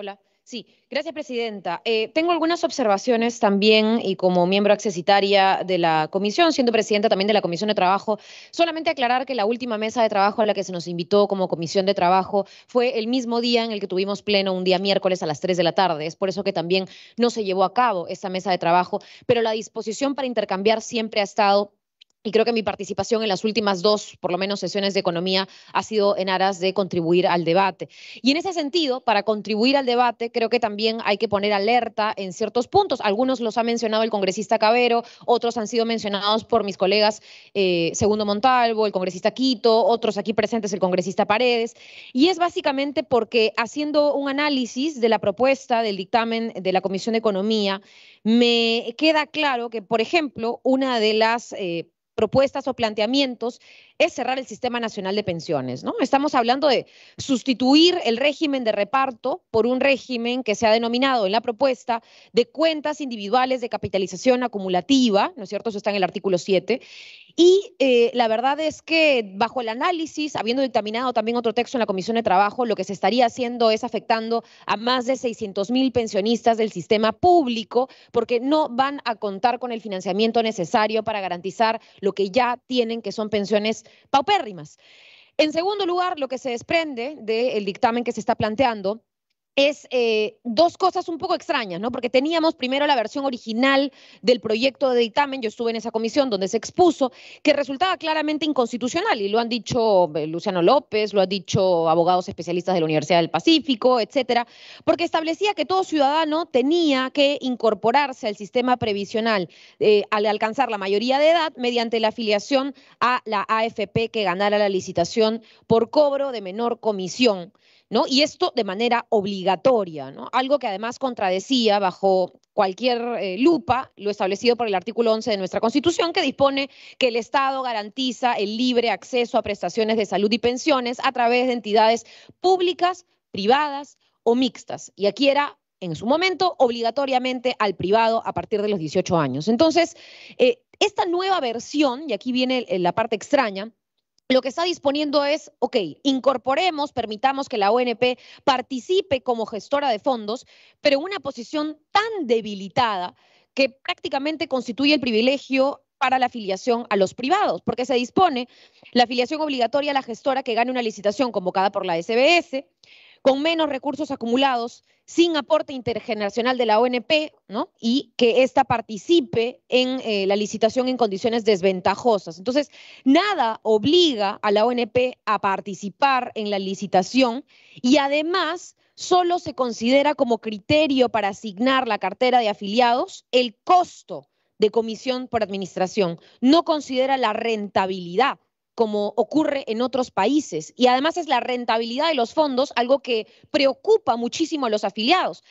Hola. Sí, gracias, presidenta. Eh, tengo algunas observaciones también, y como miembro accesitaria de la comisión, siendo presidenta también de la Comisión de Trabajo, solamente aclarar que la última mesa de trabajo a la que se nos invitó como Comisión de Trabajo fue el mismo día en el que tuvimos pleno, un día miércoles a las tres de la tarde. Es por eso que también no se llevó a cabo esta mesa de trabajo, pero la disposición para intercambiar siempre ha estado. Y creo que mi participación en las últimas dos, por lo menos, sesiones de economía ha sido en aras de contribuir al debate. Y en ese sentido, para contribuir al debate, creo que también hay que poner alerta en ciertos puntos. Algunos los ha mencionado el congresista Cavero, otros han sido mencionados por mis colegas eh, Segundo Montalvo, el congresista Quito, otros aquí presentes, el congresista Paredes. Y es básicamente porque haciendo un análisis de la propuesta del dictamen de la Comisión de Economía, me queda claro que, por ejemplo, una de las eh, propuestas o planteamientos es cerrar el Sistema Nacional de Pensiones, ¿no? Estamos hablando de sustituir el régimen de reparto por un régimen que se ha denominado en la propuesta de cuentas individuales de capitalización acumulativa, ¿no es cierto? Eso está en el artículo siete. Y eh, la verdad es que bajo el análisis, habiendo dictaminado también otro texto en la Comisión de Trabajo, lo que se estaría haciendo es afectando a más de seiscientos mil pensionistas del sistema público, porque no van a contar con el financiamiento necesario para garantizar lo que ya tienen, que son pensiones paupérrimas. En segundo lugar, lo que se desprende del dictamen que se está planteando es eh, dos cosas un poco extrañas, ¿no? Porque teníamos primero la versión original del proyecto de dictamen, yo estuve en esa comisión donde se expuso, que resultaba claramente inconstitucional, y lo han dicho Luciano López, lo han dicho abogados especialistas de la Universidad del Pacífico, etcétera, porque establecía que todo ciudadano tenía que incorporarse al sistema previsional eh, al alcanzar la mayoría de edad mediante la afiliación a la A F P que ganara la licitación por cobro de menor comisión, ¿no? Y esto de manera obligatoria, ¿no? Algo que además contradecía bajo cualquier eh, lupa lo establecido por el artículo once de nuestra Constitución, que dispone que el Estado garantiza el libre acceso a prestaciones de salud y pensiones a través de entidades públicas, privadas o mixtas. Y aquí era, en su momento, obligatoriamente al privado a partir de los dieciocho años. Entonces, eh, esta nueva versión, y aquí viene la parte extraña, lo que está disponiendo es, ok, incorporemos, permitamos que la O N P participe como gestora de fondos, pero en una posición tan debilitada que prácticamente constituye el privilegio para la afiliación a los privados, porque se dispone la afiliación obligatoria a la gestora que gane una licitación convocada por la S B S, con menos recursos acumulados, sin aporte intergeneracional de la O N P, ¿no? Y que ésta participe en eh, la licitación en condiciones desventajosas. Entonces, nada obliga a la O N P a participar en la licitación y además solo se considera como criterio para asignar la cartera de afiliados el costo de comisión por administración. No considera la rentabilidad, como ocurre en otros países. Y además es la rentabilidad de los fondos, algo que preocupa muchísimo a los afiliados.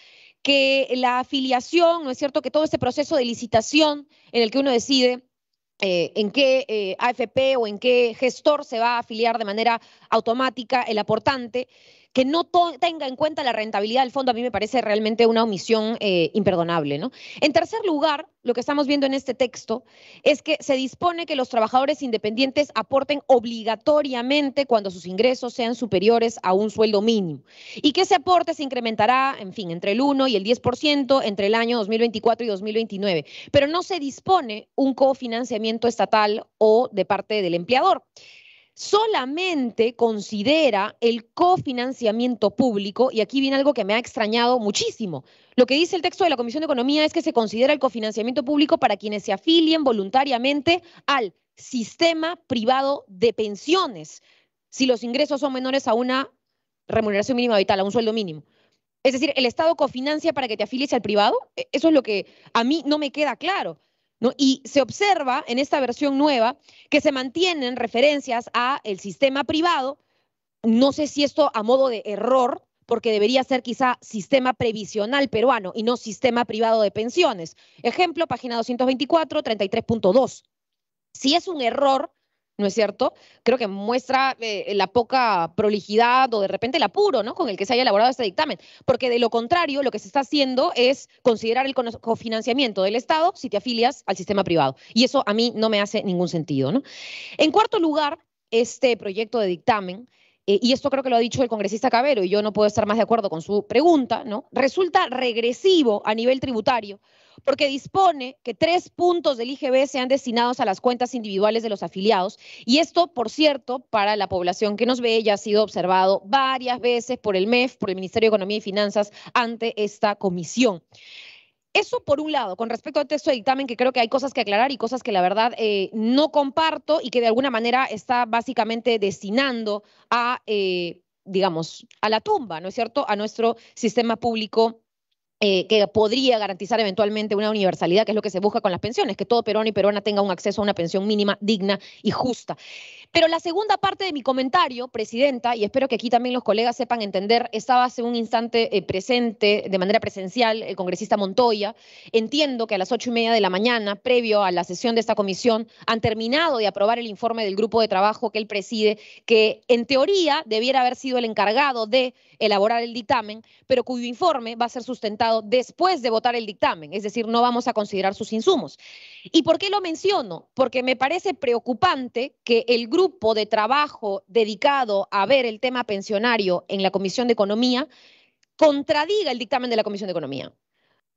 Que la afiliación, ¿no es cierto?, que todo este proceso de licitación en el que uno decide eh, en qué eh, A F P o en qué gestor se va a afiliar de manera automática el aportante, que no tenga en cuenta la rentabilidad del fondo, a mí me parece realmente una omisión eh, imperdonable, ¿no? En tercer lugar, lo que estamos viendo en este texto es que se dispone que los trabajadores independientes aporten obligatoriamente cuando sus ingresos sean superiores a un sueldo mínimo y que ese aporte se incrementará, en fin, entre el uno y el diez por ciento entre el año dos mil veinticuatro y dos mil veintinueve, pero no se dispone un cofinanciamiento estatal o de parte del empleador. Solamente considera el cofinanciamiento público, y aquí viene algo que me ha extrañado muchísimo. Lo que dice el texto de la Comisión de Economía es que se considera el cofinanciamiento público para quienes se afilien voluntariamente al sistema privado de pensiones, si los ingresos son menores a una remuneración mínima vital, a un sueldo mínimo. Es decir, ¿el Estado cofinancia para que te afilies al privado? Eso es lo que a mí no me queda claro, ¿no? Y se observa en esta versión nueva que se mantienen referencias a el sistema privado, no sé si esto a modo de error, porque debería ser quizá sistema previsional peruano y no sistema privado de pensiones. Ejemplo, página doscientos veinticuatro, treinta y tres punto dos. Si es un error, ¿no es cierto?, creo que muestra eh, la poca prolijidad o de repente el apuro, ¿no?, con el que se haya elaborado este dictamen. Porque de lo contrario, lo que se está haciendo es considerar el cofinanciamiento del Estado si te afilias al sistema privado. Y eso a mí no me hace ningún sentido, ¿no? En cuarto lugar, este proyecto de dictamen eh, y esto creo que lo ha dicho el congresista Cavero, y yo no puedo estar más de acuerdo con su pregunta, ¿no? Resulta regresivo a nivel tributario, porque dispone que tres puntos del I G B sean destinados a las cuentas individuales de los afiliados, y esto, por cierto, para la población que nos ve, ya ha sido observado varias veces por el M E F, por el Ministerio de Economía y Finanzas, ante esta comisión. Eso por un lado, con respecto al texto de dictamen, que creo que hay cosas que aclarar y cosas que la verdad eh, no comparto y que de alguna manera está básicamente destinando a, eh, digamos, a la tumba, ¿no es cierto?, a nuestro sistema público Eh, que podría garantizar eventualmente una universalidad, que es lo que se busca con las pensiones, que todo peruano y peruana tenga un acceso a una pensión mínima, digna y justa. Pero la segunda parte de mi comentario, Presidenta, y espero que aquí también los colegas sepan entender, estaba hace un instante eh, presente, de manera presencial, el congresista Montoya. Entiendo que a las ocho y media de la mañana, previo a la sesión de esta comisión, han terminado de aprobar el informe del grupo de trabajo que él preside, que en teoría debiera haber sido el encargado de elaborar el dictamen, pero cuyo informe va a ser sustentado después de votar el dictamen, es decir, no vamos a considerar sus insumos. ¿Y por qué lo menciono? Porque me parece preocupante que el grupo de trabajo dedicado a ver el tema pensionario en la Comisión de Economía contradiga el dictamen de la Comisión de Economía.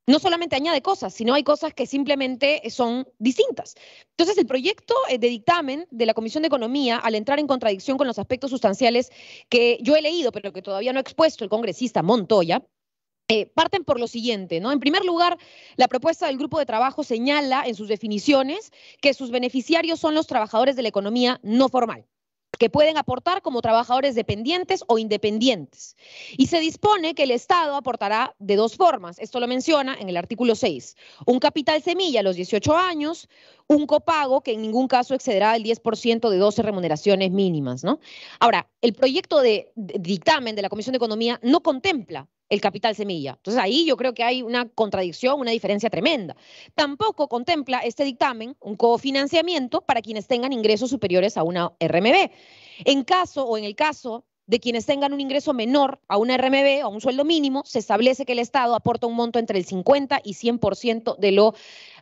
No solamente añade cosas, sino hay cosas que simplemente son distintas. Entonces, el proyecto de dictamen de la Comisión de Economía, al entrar en contradicción con los aspectos sustanciales que yo he leído, pero que todavía no ha expuesto el congresista Montoya, Eh, parten por lo siguiente, ¿no? En primer lugar, la propuesta del grupo de trabajo señala en sus definiciones que sus beneficiarios son los trabajadores de la economía no formal, que pueden aportar como trabajadores dependientes o independientes. Y se dispone que el Estado aportará de dos formas, esto lo menciona en el artículo seis, un capital semilla a los dieciocho años, un copago que en ningún caso excederá el diez por ciento de doce remuneraciones mínimas, ¿no? Ahora, el proyecto de dictamen de la Comisión de Economía no contempla el capital semilla. Entonces ahí yo creo que hay una contradicción, una diferencia tremenda. Tampoco contempla este dictamen un cofinanciamiento para quienes tengan ingresos superiores a una R M B. En caso o en el caso de quienes tengan un ingreso menor a una R M B o un sueldo mínimo, se establece que el Estado aporta un monto entre el cincuenta y cien por ciento de lo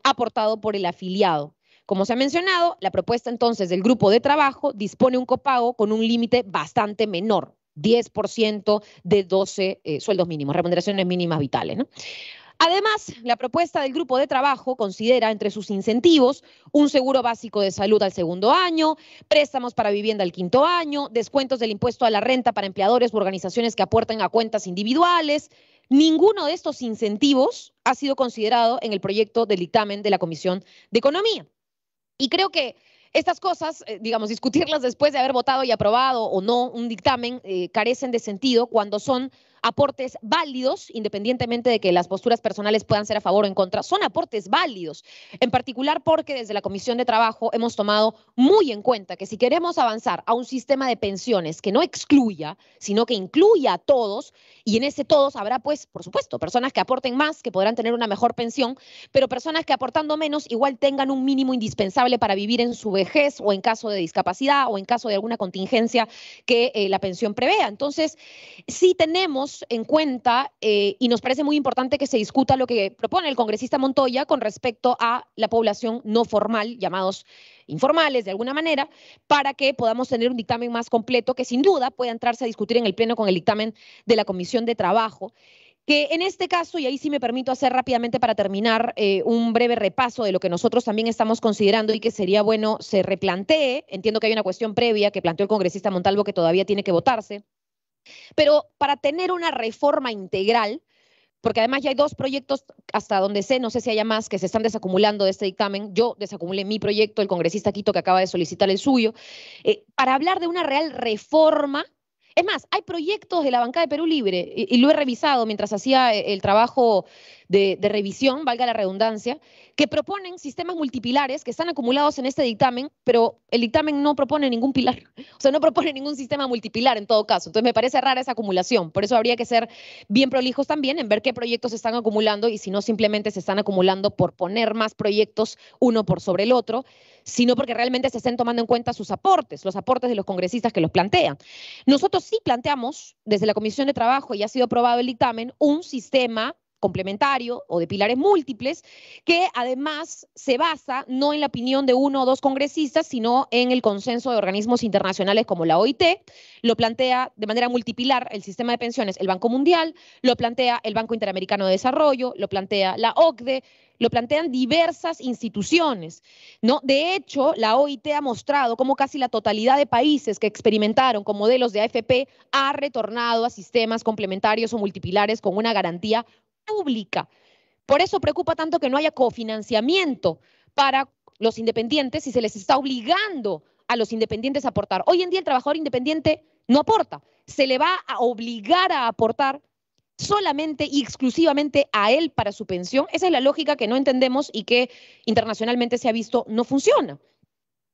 aportado por el afiliado. Como se ha mencionado, la propuesta entonces del grupo de trabajo dispone un copago con un límite bastante menor, diez por ciento de doce eh, sueldos mínimos, remuneraciones mínimas vitales, ¿no? Además, la propuesta del grupo de trabajo considera entre sus incentivos un seguro básico de salud al segundo año, préstamos para vivienda al quinto año, descuentos del impuesto a la renta para empleadores u organizaciones que aporten a cuentas individuales. Ninguno de estos incentivos ha sido considerado en el proyecto del dictamen de la Comisión de Economía. Y creo que estas cosas, digamos, discutirlas después de haber votado y aprobado o no un dictamen, eh, carecen de sentido cuando son aportes válidos, independientemente de que las posturas personales puedan ser a favor o en contra, son aportes válidos, en particular porque desde la Comisión de Trabajo hemos tomado muy en cuenta que si queremos avanzar a un sistema de pensiones que no excluya, sino que incluya a todos, y en ese todos habrá, pues, por supuesto, personas que aporten más, que podrán tener una mejor pensión, pero personas que aportando menos igual tengan un mínimo indispensable para vivir en su vejez o en caso de discapacidad o en caso de alguna contingencia que eh, la pensión prevea. Entonces, sí tenemos en cuenta eh, y nos parece muy importante que se discuta lo que propone el congresista Montoya con respecto a la población no formal, llamados informales de alguna manera, para que podamos tener un dictamen más completo que sin duda pueda entrarse a discutir en el Pleno con el dictamen de la Comisión de Trabajo, que en este caso, y ahí sí me permito hacer rápidamente para terminar eh, un breve repaso de lo que nosotros también estamos considerando y que sería bueno se replantee. Entiendo que hay una cuestión previa que planteó el congresista Montalvo que todavía tiene que votarse, pero para tener una reforma integral, porque además ya hay dos proyectos, hasta donde sé, no sé si haya más, que se están desacumulando de este dictamen. Yo desacumulé mi proyecto, el congresista Quito que acaba de solicitar el suyo, eh, para hablar de una real reforma. Es más, hay proyectos de la bancada de Perú Libre, y, y lo he revisado mientras hacía el trabajo de, de revisión, valga la redundancia, que proponen sistemas multipilares que están acumulados en este dictamen, pero el dictamen no propone ningún pilar, o sea, no propone ningún sistema multipilar en todo caso. Entonces me parece rara esa acumulación, por eso habría que ser bien prolijos también en ver qué proyectos se están acumulando y si no simplemente se están acumulando por poner más proyectos uno por sobre el otro, sino porque realmente se estén tomando en cuenta sus aportes, los aportes de los congresistas que los plantean. Nosotros sí planteamos desde la Comisión de Trabajo, y ha sido aprobado el dictamen, un sistema complementario o de pilares múltiples, que además se basa no en la opinión de uno o dos congresistas, sino en el consenso de organismos internacionales como la O I T. Lo plantea de manera multipilar el sistema de pensiones, el Banco Mundial, lo plantea el Banco Interamericano de Desarrollo, lo plantea la O C D E, lo plantean diversas instituciones, ¿no? De hecho, la O I T ha mostrado cómo casi la totalidad de países que experimentaron con modelos de A F P ha retornado a sistemas complementarios o multipilares con una garantía pública. Por eso preocupa tanto que no haya cofinanciamiento para los independientes si se les está obligando a los independientes a aportar. Hoy en día el trabajador independiente no aporta, se le va a obligar a aportar solamente y exclusivamente a él para su pensión. Esa es la lógica que no entendemos y que internacionalmente se ha visto no funciona.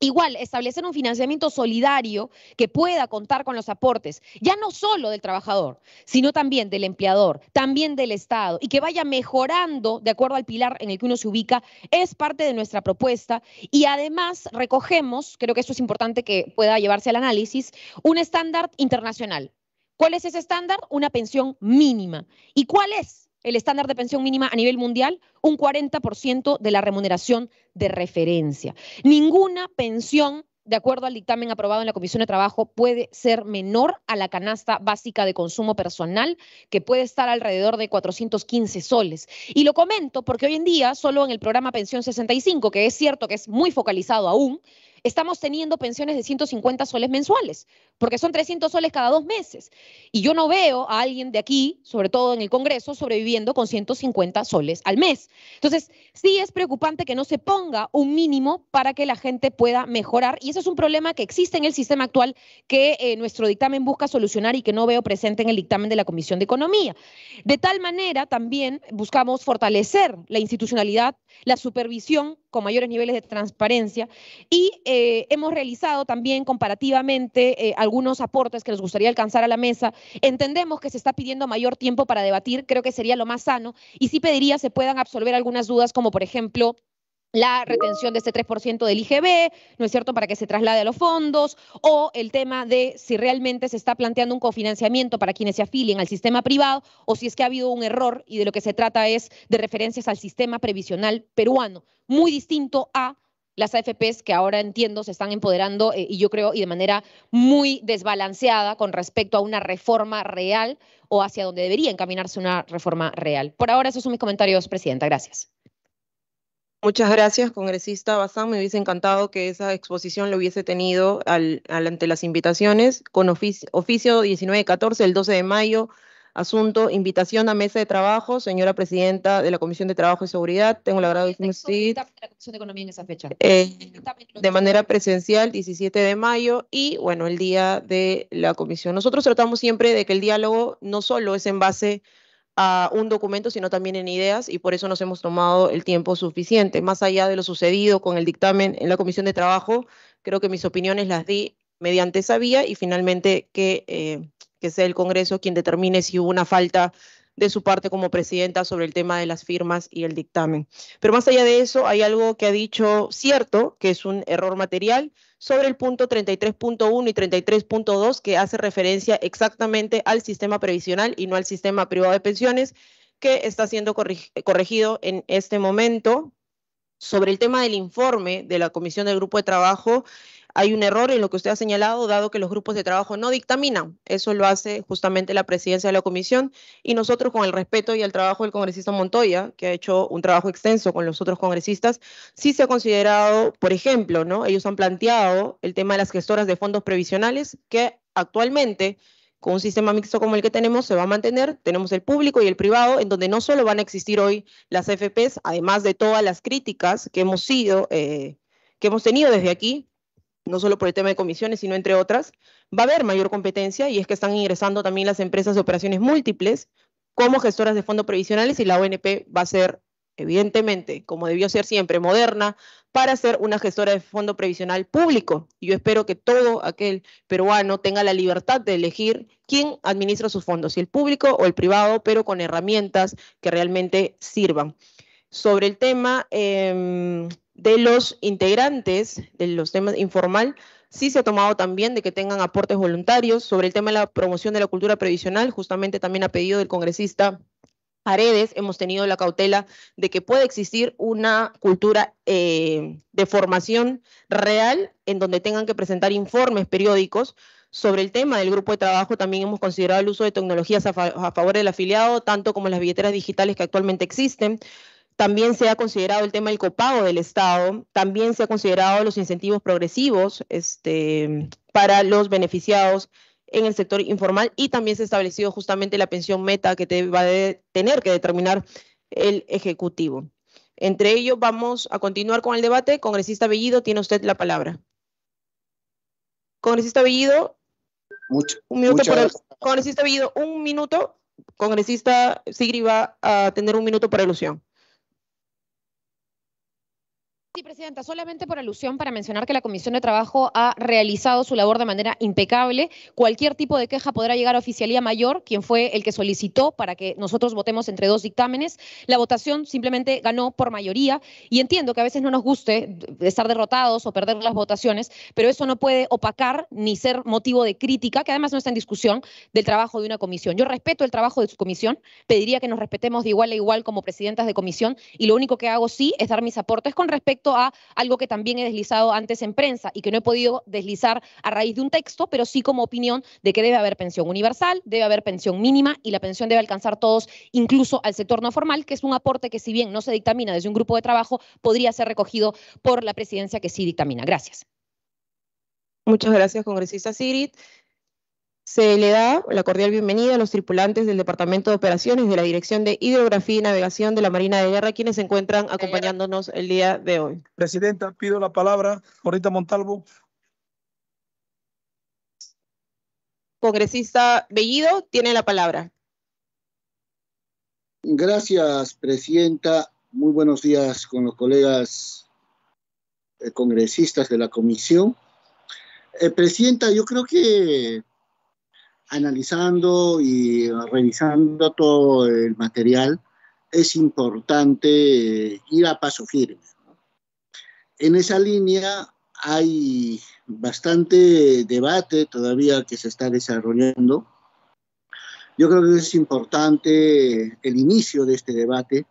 Igual, establecer un financiamiento solidario que pueda contar con los aportes, ya no solo del trabajador, sino también del empleador, también del Estado, y que vaya mejorando de acuerdo al pilar en el que uno se ubica, es parte de nuestra propuesta. Y además recogemos, creo que esto es importante que pueda llevarse al análisis, un estándar internacional. ¿Cuál es ese estándar? Una pensión mínima. ¿Y cuál es el estándar de pensión mínima a nivel mundial? Un cuarenta por ciento de la remuneración de referencia. Ninguna pensión, de acuerdo al dictamen aprobado en la Comisión de Trabajo, puede ser menor a la canasta básica de consumo personal, que puede estar alrededor de cuatrocientos quince soles. Y lo comento porque hoy en día, solo en el programa Pensión sesenta y cinco, que es cierto que es muy focalizado aún, estamos teniendo pensiones de ciento cincuenta soles mensuales, porque son trescientos soles cada dos meses. Y yo no veo a alguien de aquí, sobre todo en el Congreso, sobreviviendo con ciento cincuenta soles al mes. Entonces, sí es preocupante que no se ponga un mínimo para que la gente pueda mejorar. Y ese es un problema que existe en el sistema actual que eh, nuestro dictamen busca solucionar y que no veo presente en el dictamen de la Comisión de Economía. De tal manera, también buscamos fortalecer la institucionalidad, la supervisión con mayores niveles de transparencia y eh, hemos realizado también comparativamente eh, algunos aportes que nos gustaría alcanzar a la mesa. Entendemos que se está pidiendo mayor tiempo para debatir, creo que sería lo más sano, y sí pediría se puedan absolver algunas dudas como por ejemplo la retención de este tres por ciento del I G V, ¿no es cierto?, para que se traslade a los fondos, o el tema de si realmente se está planteando un cofinanciamiento para quienes se afilien al sistema privado, o si es que ha habido un error y de lo que se trata es de referencias al sistema previsional peruano, muy distinto a las A F Pes que ahora entiendo se están empoderando eh, y yo creo y de manera muy desbalanceada con respecto a una reforma real o hacia donde debería encaminarse una reforma real. Por ahora esos son mis comentarios, Presidenta. Gracias. Muchas gracias, congresista Bazán. Me hubiese encantado que esa exposición lo hubiese tenido al, al, ante las invitaciones, con oficio, oficio diecinueve catorce, el doce de mayo, asunto, invitación a mesa de trabajo, señora presidenta de la Comisión de Trabajo y Seguridad. Tengo el agrado de usted, eh, de manera presencial, diecisiete de mayo, y bueno, el día de la comisión. Nosotros tratamos siempre de que el diálogo no solo es en base a un documento, sino también en ideas, y por eso nos hemos tomado el tiempo suficiente. Más allá de lo sucedido con el dictamen en la Comisión de Trabajo, creo que mis opiniones las di mediante esa vía, y finalmente que, eh, que sea el Congreso quien determine si hubo una falta de su parte como presidenta sobre el tema de las firmas y el dictamen. Pero más allá de eso, hay algo que ha dicho cierto, que es un error material, sobre el punto treinta y tres punto uno y treinta y tres punto dos, que hace referencia exactamente al sistema previsional y no al sistema privado de pensiones, que está siendo corregido en este momento. Sobre el tema del informe de la Comisión del Grupo de Trabajo, hay un error en lo que usted ha señalado, dado que los grupos de trabajo no dictaminan. Eso lo hace justamente la presidencia de la comisión, y nosotros, con el respeto y el trabajo del congresista Montoya, que ha hecho un trabajo extenso con los otros congresistas, sí se ha considerado, por ejemplo, ¿no? Ellos han planteado el tema de las gestoras de fondos previsionales, que actualmente, con un sistema mixto como el que tenemos, se va a mantener. Tenemos el público y el privado, en donde no solo van a existir hoy las A F Pes, además de todas las críticas que hemos, sido, eh, que hemos tenido desde aquí, no solo por el tema de comisiones, sino entre otras, va a haber mayor competencia, y es que están ingresando también las empresas de operaciones múltiples como gestoras de fondos previsionales, y la O N P va a ser, evidentemente, como debió ser siempre, moderna, para ser una gestora de fondo previsional público. Y yo espero que todo aquel peruano tenga la libertad de elegir quién administra sus fondos, si el público o el privado, pero con herramientas que realmente sirvan. Sobre el tema eh, de los integrantes, de los temas informal, sí se ha tomado también de que tengan aportes voluntarios. Sobre el tema de la promoción de la cultura previsional, justamente también a pedido del congresista Paredes, hemos tenido la cautela de que puede existir una cultura eh, de formación real en donde tengan que presentar informes periódicos. Sobre el tema del grupo de trabajo también hemos considerado el uso de tecnologías a, fa a favor del afiliado, tanto como las billeteras digitales que actualmente existen. También se ha considerado el tema del copago del Estado, también se ha considerado los incentivos progresivos este, para los beneficiados en el sector informal, y también se ha establecido justamente la pensión meta que te va a tener que determinar el Ejecutivo. Entre ello, vamos a continuar con el debate. Congresista Bellido, tiene usted la palabra. Congresista Bellido, Mucho, un minuto por el, Congresista Bellido, un minuto. Congresista Sigri va a tener un minuto por alusión. Sí, Presidenta, solamente por alusión para mencionar que la Comisión de Trabajo ha realizado su labor de manera impecable. Cualquier tipo de queja podrá llegar a Oficialía Mayor, quien fue el que solicitó para que nosotros votemos entre dos dictámenes. La votación simplemente ganó por mayoría, y entiendo que a veces no nos guste estar derrotados o perder las votaciones, pero eso no puede opacar ni ser motivo de crítica, que además no está en discusión, del trabajo de una comisión. Yo respeto el trabajo de su comisión, pediría que nos respetemos de igual a igual como presidentas de comisión, y lo único que hago sí es dar mis aportes con respecto a algo que también he deslizado antes en prensa y que no he podido deslizar a raíz de un texto, pero sí como opinión de que debe haber pensión universal, debe haber pensión mínima, y la pensión debe alcanzar todos, incluso al sector no formal, que es un aporte que, si bien no se dictamina desde un grupo de trabajo, podría ser recogido por la presidencia, que sí dictamina. Gracias. Muchas gracias, congresista Sigrid. Se le da la cordial bienvenida a los tripulantes del Departamento de Operaciones de la Dirección de Hidrografía y Navegación de la Marina de Guerra, quienes se encuentran acompañándonos el día de hoy. Presidenta, pido la palabra. Corita Montalvo. Congresista Bellido, tiene la palabra. Gracias, Presidenta. Muy buenos días con los colegas eh, congresistas de la Comisión. Eh, Presidenta, yo creo que analizando y revisando todo el material, es importante ir a paso firme, ¿no? En esa línea hay bastante debate todavía que se está desarrollando. Yo creo que es importante el inicio de este debate.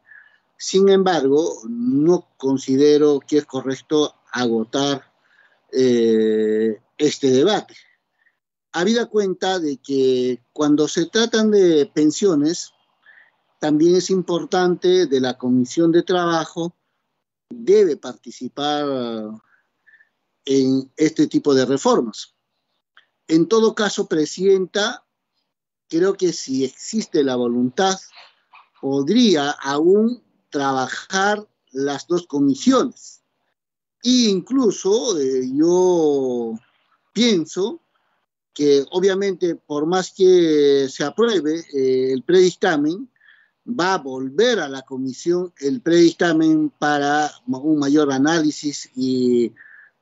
Sin embargo, no considero que es correcto agotar eh, este debate. Habida cuenta de que cuando se tratan de pensiones, también es importante de la Comisión de Trabajo, debe participar en este tipo de reformas. En todo caso, Presidenta, creo que si existe la voluntad, podría aún trabajar las dos comisiones. E incluso eh, yo pienso que obviamente por más que se apruebe eh, el predictamen, va a volver a la comisión el predictamen para un mayor análisis y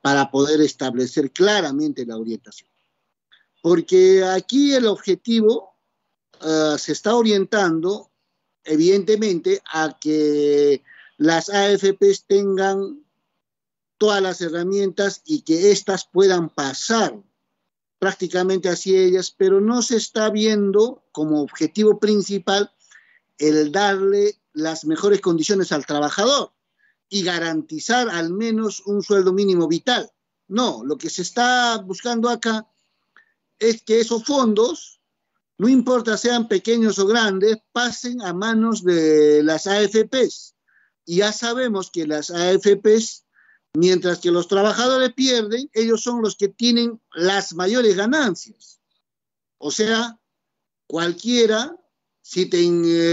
para poder establecer claramente la orientación. Porque aquí el objetivo uh, se está orientando evidentemente a que las A F Pes tengan todas las herramientas y que éstas puedan pasar prácticamente hacia ellas, pero no se está viendo como objetivo principal el darle las mejores condiciones al trabajador y garantizar al menos un sueldo mínimo vital. No, lo que se está buscando acá es que esos fondos, no importa sean pequeños o grandes, pasen a manos de las A F Pes. Y ya sabemos que las A F Pes, mientras que los trabajadores pierden, ellos son los que tienen las mayores ganancias. O sea, cualquiera, si te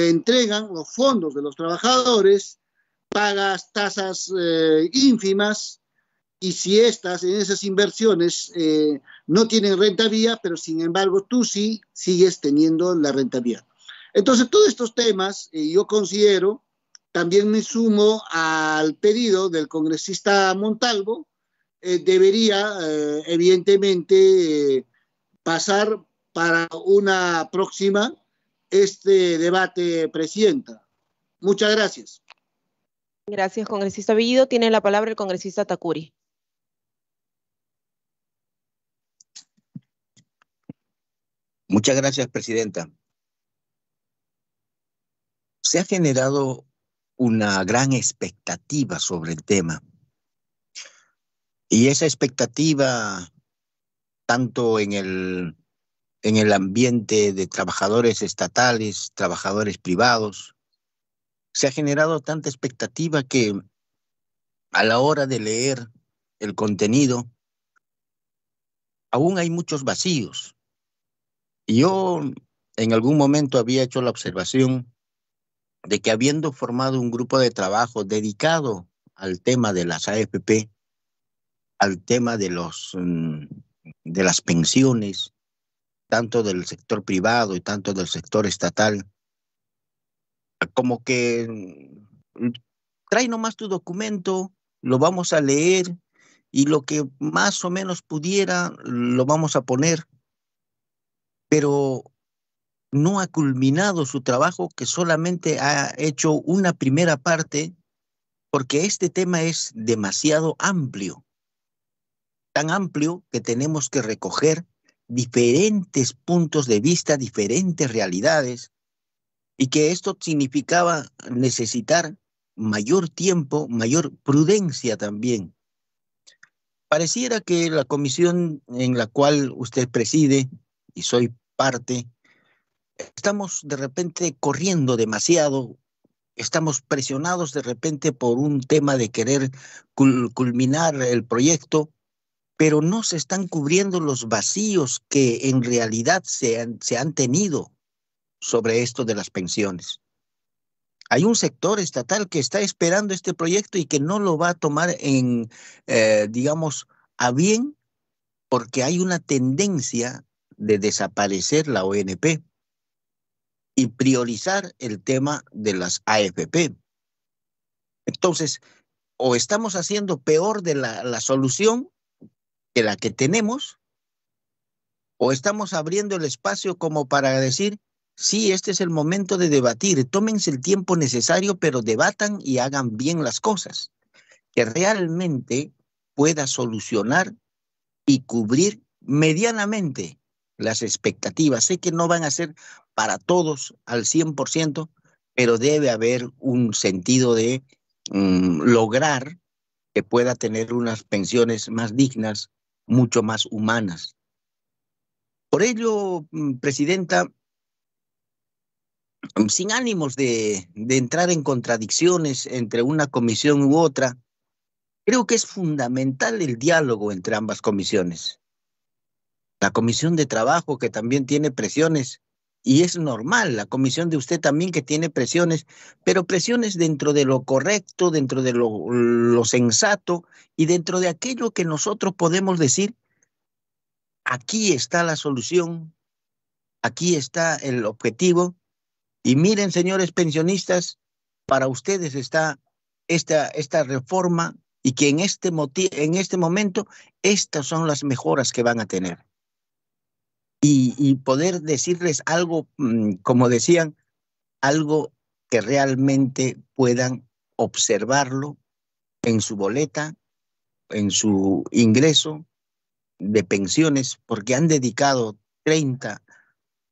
entregan los fondos de los trabajadores, pagas tasas eh, ínfimas, y si estas, en esas inversiones eh, no tienen rentabilidad, pero sin embargo tú sí sigues teniendo la rentabilidad. Entonces, todos estos temas eh, yo considero. También me sumo al pedido del congresista Montalvo, eh, debería eh, evidentemente eh, pasar para una próxima este debate, Presidenta. Muchas gracias. Gracias, congresista Bellido. Tiene la palabra el congresista Tacuri. Muchas gracias, Presidenta. se ha generado una gran expectativa sobre el tema. Y esa expectativa, tanto en el, en el ambiente de trabajadores estatales, trabajadores privados, se ha generado tanta expectativa que a la hora de leer el contenido, aún hay muchos vacíos. Yo en algún momento había hecho la observación de que habiendo formado un grupo de trabajo dedicado al tema de las A F P, al tema de, los, de las pensiones, tanto del sector privado y tanto del sector estatal, como que trae nomás tu documento, lo vamos a leer y lo que más o menos pudiera lo vamos a poner, pero no ha culminado su trabajo, que solamente ha hecho una primera parte, porque este tema es demasiado amplio, tan amplio que tenemos que recoger diferentes puntos de vista, diferentes realidades, y que esto significaba necesitar mayor tiempo, mayor prudencia también. Pareciera que la comisión en la cual usted preside, y soy parte, estamos de repente corriendo demasiado, estamos presionados de repente por un tema de querer culminar el proyecto, pero no se están cubriendo los vacíos que en realidad se han, se han tenido sobre esto de las pensiones. Hay un sector estatal que está esperando este proyecto y que no lo va a tomar en, eh, digamos, a bien, porque hay una tendencia de desaparecer la O N P y priorizar el tema de las A F P. Entonces, o estamos haciendo peor de la, la solución que la que tenemos, o estamos abriendo el espacio como para decir, sí, este es el momento de debatir, tómense el tiempo necesario, pero debatan y hagan bien las cosas, que realmente pueda solucionar y cubrir medianamente las expectativas. Sé que no van a ser para todos al cien por ciento, pero debe haber un sentido de um, lograr que pueda tener unas pensiones más dignas, mucho más humanas. Por ello, Presidenta, sin ánimos de, de entrar en contradicciones entre una comisión u otra, creo que es fundamental el diálogo entre ambas comisiones. La Comisión de Trabajo, que también tiene presiones, y es normal, la comisión de usted también que tiene presiones, pero presiones dentro de lo correcto, dentro de lo, lo sensato y dentro de aquello que nosotros podemos decir, aquí está la solución, aquí está el objetivo. Y miren, señores pensionistas, para ustedes está esta, esta reforma y que en este, en este momento estas son las mejoras que van a tener. Y, y poder decirles algo, como decían, algo que realmente puedan observarlo en su boleta, en su ingreso de pensiones, porque han dedicado treinta,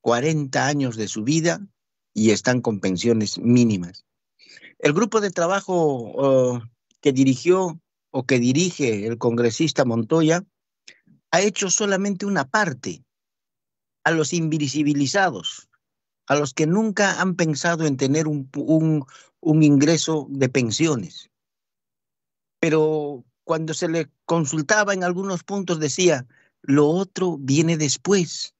cuarenta años de su vida y están con pensiones mínimas. El grupo de trabajo uh, que dirigió o que dirige el congresista Montoya ha hecho solamente una parte. A los invisibilizados, a los que nunca han pensado en tener un, un, un ingreso de pensiones. Pero cuando se le consultaba en algunos puntos decía, lo otro viene después.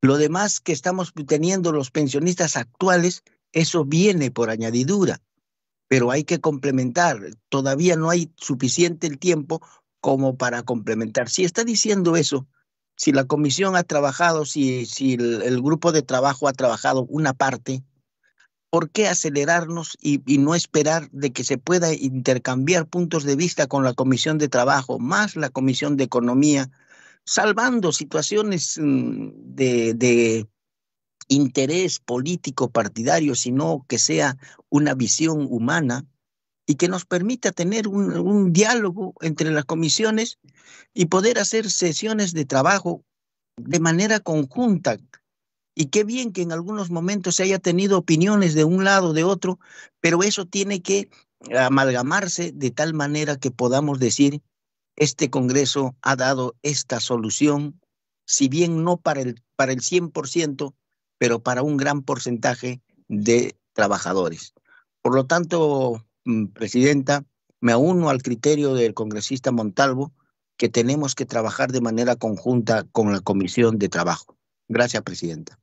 Lo demás que estamos teniendo los pensionistas actuales, eso viene por añadidura, pero hay que complementar. Todavía no hay suficiente el tiempo como para complementar. Si está diciendo eso, si la comisión ha trabajado, si, si el, el grupo de trabajo ha trabajado una parte, ¿por qué acelerarnos y, y no esperar de que se pueda intercambiar puntos de vista con la comisión de trabajo, más la comisión de economía, salvando situaciones de, de interés político partidario, sino que sea una visión humana y que nos permita tener un, un diálogo entre las comisiones y poder hacer sesiones de trabajo de manera conjunta Y qué bien que en algunos momentos se haya tenido opiniones de un lado o de otro, pero eso tiene que amalgamarse de tal manera que podamos decir, este Congreso ha dado esta solución, si bien no para el, para el cien por ciento, pero para un gran porcentaje de trabajadores. Por lo tanto, Presidenta, me uno al criterio del congresista Montalvo que tenemos que trabajar de manera conjunta con la Comisión de Trabajo. Gracias, Presidenta.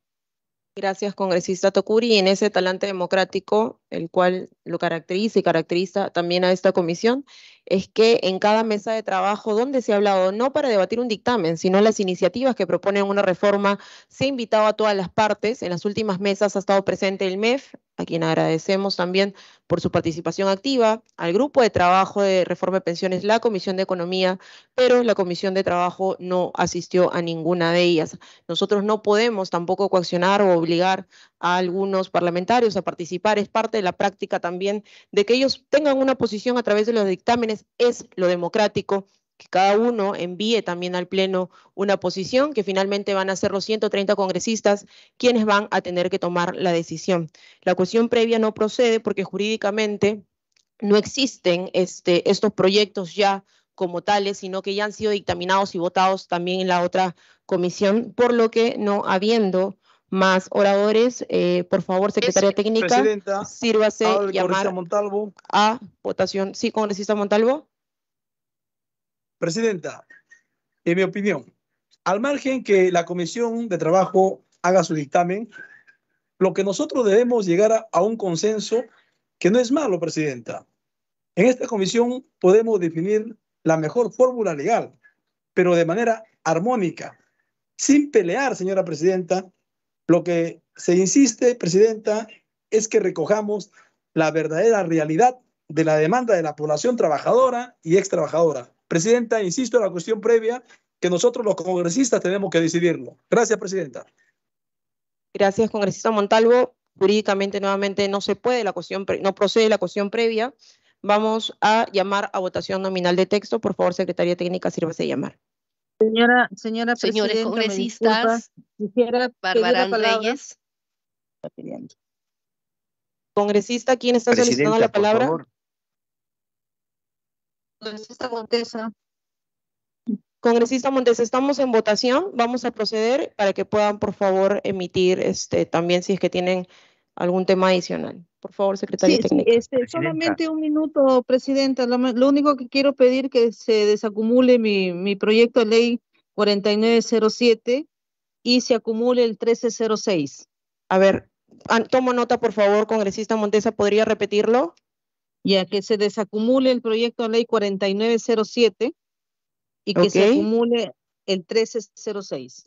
Gracias, congresista Tacuri. En ese talante democrático, el cual lo caracteriza y caracteriza también a esta comisión, es que en cada mesa de trabajo donde se ha hablado, no para debatir un dictamen, sino las iniciativas que proponen una reforma, se ha invitado a todas las partes. En las últimas mesas ha estado presente el M E F, a quien agradecemos también por su participación activa, al grupo de trabajo de reforma de pensiones, la Comisión de Economía, pero la Comisión de Trabajo no asistió a ninguna de ellas. Nosotros no podemos tampoco coaccionar o obligar a algunos parlamentarios a participar. Es parte de la práctica también de que ellos tengan una posición a través de los dictámenes. Es lo democrático que cada uno envíe también al Pleno una posición, que finalmente van a ser los ciento treinta congresistas quienes van a tener que tomar la decisión. La cuestión previa no procede porque jurídicamente no existen este, estos proyectos ya como tales, sino que ya han sido dictaminados y votados también en la otra comisión, por lo que no habiendo más oradores, eh, por favor, Secretaria Técnica, sírvase llamar a votación. Sí, congresista Montalvo. Presidenta, en mi opinión, al margen que la Comisión de Trabajo haga su dictamen, lo que nosotros debemos llegar a, a un consenso que no es malo, Presidenta. En esta comisión podemos definir la mejor fórmula legal, pero de manera armónica, sin pelear, señora Presidenta. Lo que se insiste, Presidenta, es que recojamos la verdadera realidad de la demanda de la población trabajadora y extrabajadora. Presidenta, insisto en la cuestión previa que nosotros los congresistas tenemos que decidirlo. Gracias, Presidenta. Gracias, congresista Montalvo. Jurídicamente, nuevamente, no se puede la cuestión, no procede la cuestión previa. Vamos a llamar a votación nominal de texto. Por favor, Secretaría Técnica, sírvase de llamar. Señora, señora Señores Presidenta, congresistas, quisiera Bárbara Reyes. Congresista, ¿quién está Presidenta, solicitando la palabra? Por favor. Congresista Montesa. Congresista Montesa, estamos en votación. Vamos a proceder para que puedan, por favor, emitir este también si es que tienen algún tema adicional. Por favor, Secretaria sí, Técnica. Sí, este, solamente un minuto, Presidenta. Lo, lo único que quiero pedir es que se desacumule mi, mi proyecto de ley cuarenta y nueve cero siete y se acumule el trece cero seis. A ver, tomo nota, por favor, congresista Montesa, ¿podría repetirlo? Ya, que se desacumule el proyecto de ley cuarenta y nueve cero siete y que okay. se acumule el trece cero seis.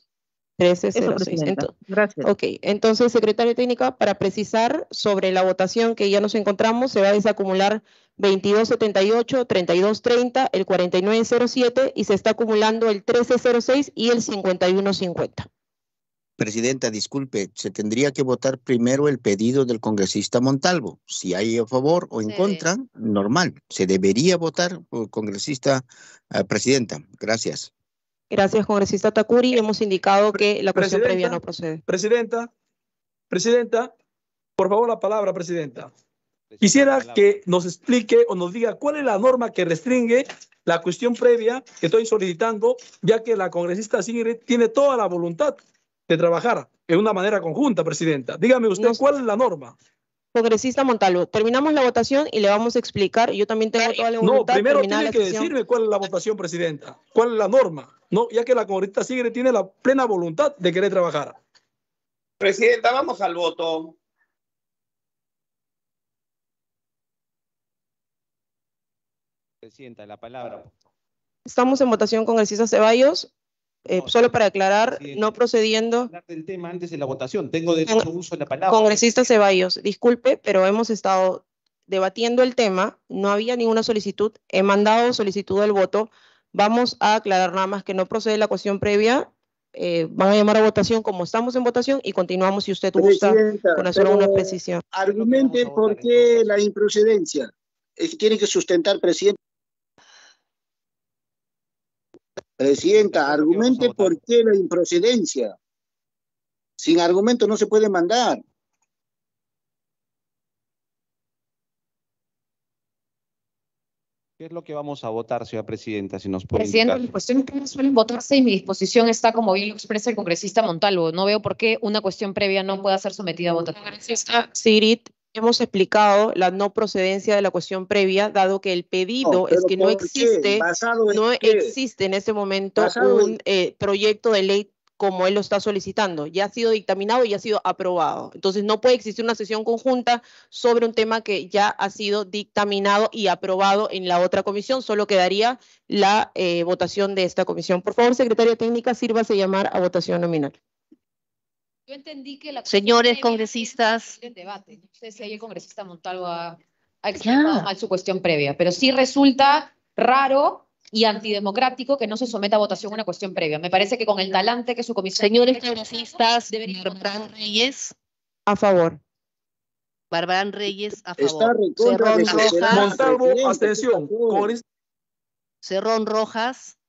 trece cero seis. Entonces, gracias. Ok, entonces, secretaria técnica, para precisar sobre la votación que ya nos encontramos, se va a desacumular veintidós setenta y ocho, treinta y dos treinta, el cuarenta y nueve cero siete y se está acumulando el trece cero seis y el cincuenta y uno cincuenta. Presidenta, disculpe, se tendría que votar primero el pedido del congresista Montalvo. Si hay a favor o en sí. contra, normal. Se debería votar por congresista uh, presidenta. Gracias. Gracias, congresista Tacuri. Hemos indicado que la cuestión previa no procede. Presidenta, Presidenta, por favor la palabra, Presidenta. Quisiera que nos explique o nos diga cuál es la norma que restringe la cuestión previa que estoy solicitando, ya que la congresista Aguirre tiene toda la voluntad de trabajar en una manera conjunta, Presidenta. Dígame usted no, cuál es la norma. Congresista Montalvo, terminamos la votación y le vamos a explicar. Yo también tengo toda la voluntad. No, primero tiene que sesión. decirme cuál es la votación, Presidenta. ¿Cuál es la norma? No, ya que la congresista Aguirre tiene la plena voluntad de querer trabajar. Presidenta, vamos al voto. Presidenta, la palabra. Estamos en votación, congresista Ceballos. Eh, no, solo para aclarar, no procediendo... Hablar del tema antes de la votación, tengo derecho a uso de la palabra. Congresista Ceballos, disculpe, pero hemos estado debatiendo el tema, no había ninguna solicitud, he mandado solicitud del voto, vamos a aclarar nada más que no procede la cuestión previa, eh, van a llamar a votación como estamos en votación y continuamos si usted gusta con hacer una precisión. Argumente por qué la improcedencia, es, tiene que sustentar, presidente. Presidenta, argumente por qué la improcedencia. Sin argumento no se puede mandar. ¿Qué es lo que vamos a votar, señora presidenta? Si nos puede Presidente, indicar. Las cuestiones que no suelen votarse y mi disposición está, como bien lo expresa el congresista Montalvo. No veo por qué una cuestión previa no pueda ser sometida a votación. Congresista Sigrit, hemos explicado la no procedencia de la cuestión previa, dado que el pedido no, es que no existe, no qué? existe en este momento un eh, proyecto de ley como él lo está solicitando. Ya ha sido dictaminado y ya ha sido aprobado. Entonces no puede existir una sesión conjunta sobre un tema que ya ha sido dictaminado y aprobado en la otra comisión. Solo quedaría la eh, votación de esta comisión. Por favor, secretaria técnica, sírvase llamar a votación nominal. Yo entendí que la... Señores congresistas... Debate. No sé si ahí el congresista Montalvo ha, ha explicado mal su cuestión previa, pero sí resulta raro y antidemocrático que no se someta a votación una cuestión previa. Me parece que con el talante que su comisión... Señores congresistas, Barbarán Reyes. A favor. Barbarán Reyes, a favor. Cerrón Rojas. Montalvo, abstención. Cerrón Rojas.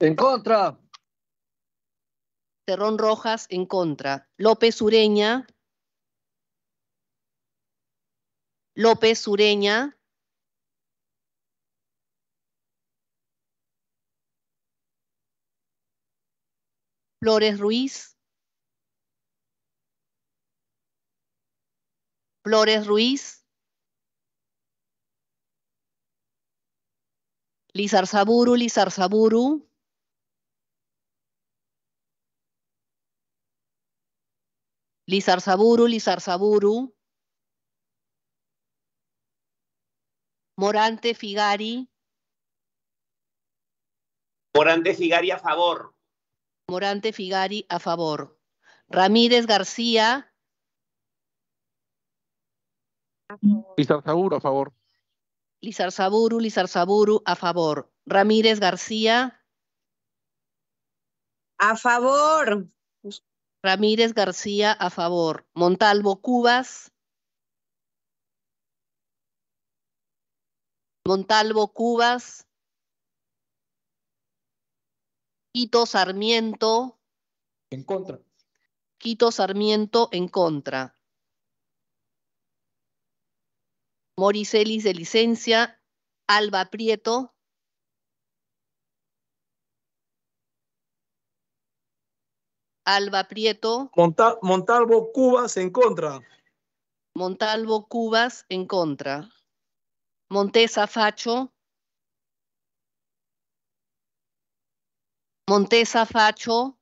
En contra. Cerrón Rojas, en contra. López Ureña. López Ureña. Flores Ruiz. Flores Ruiz. Lizarzaburu, Lizarzaburu. Lizarzaburu, Lizarzaburu. Morante Figari. Morante Figari, a favor. Morante Figari, a favor. Ramírez García. Lizarzaburu, a favor. Lizarzaburu, Lizarzaburu, a favor. Ramírez García. A favor. Ramírez García, a favor. Montalvo Cubas. Montalvo Cubas. Quito Sarmiento. En contra. Quito Sarmiento, en contra. Moricelis, de licencia. Alba Prieto. Alba Prieto. Monta Montalvo Cubas, en contra. Montalvo Cubas, en contra. Montesa Facho. Montesa Facho.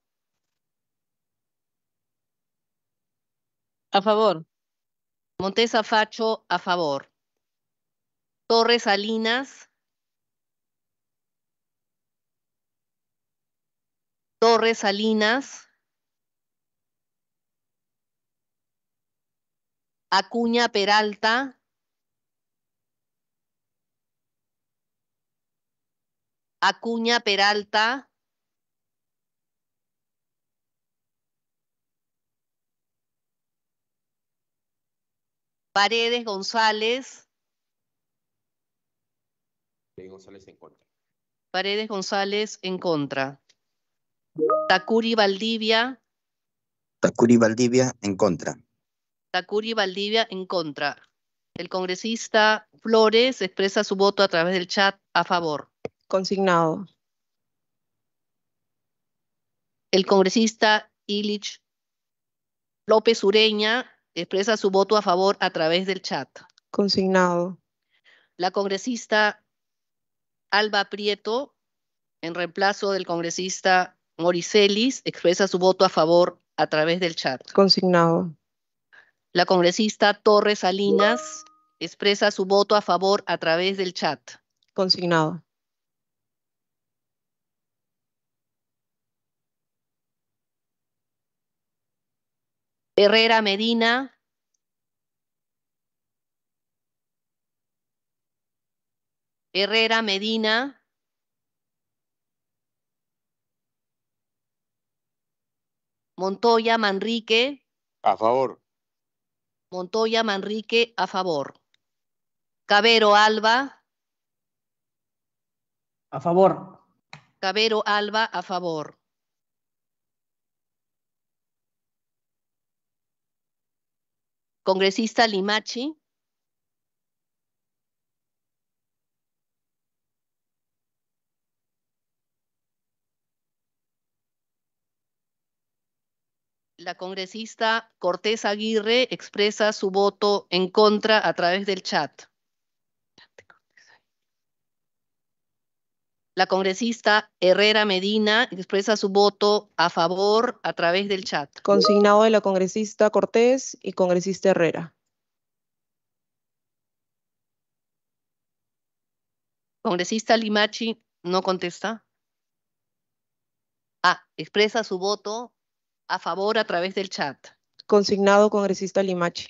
A favor. Montesa Facho, a favor. Torres Salinas. Torres Salinas. Acuña Peralta. Acuña Peralta. Paredes González. Paredes González, en contra. Paredes González, en contra. Tacuri Valdivia. Tacuri Valdivia, en contra. Tacuri Valdivia, en contra. El congresista Flores expresa su voto a través del chat a favor. Consignado. El congresista Illich López Ureña expresa su voto a favor a través del chat. Consignado. La congresista Alba Prieto, en reemplazo del congresista Moricelis, expresa su voto a favor a través del chat. Consignado. La congresista Torres Salinas expresa su voto a favor a través del chat. Consignado. Herrera Medina. Herrera Medina. Montoya Manrique. A favor. Montoya Manrique, a favor. Cavero Alva. A favor. Cavero Alva, a favor. Congresista Limachi. La congresista Cortés Aguirre expresa su voto en contra a través del chat. La congresista Herrera Medina expresa su voto a favor a través del chat. Consignado de la congresista Cortés y congresista Herrera. Congresista Limachi no contesta. Ah, expresa su voto a favor a través del chat. Consignado congresista Limachi.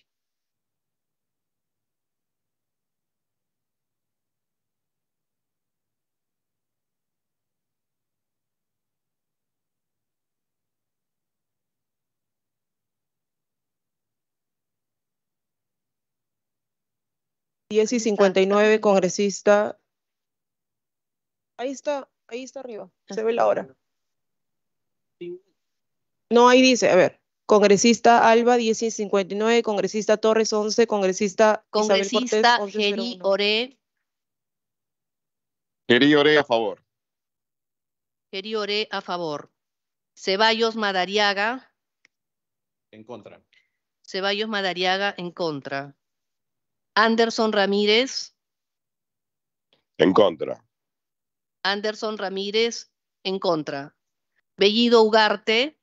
diez y cincuenta y nueve, congresista. Ahí está, ahí está arriba. Se ve la hora. No, ahí dice, a ver. Congresista Alba, diez y cincuenta y nueve. Congresista Torres, once. Congresista Isabel Congresista Cortés, Jeri Oré. Jeri Oré, a favor. Jeri Oré, a favor. Ceballos Madariaga. En contra. Ceballos Madariaga, en contra. Anderson Ramírez. En contra. Anderson Ramírez, en contra. Bellido Ugarte.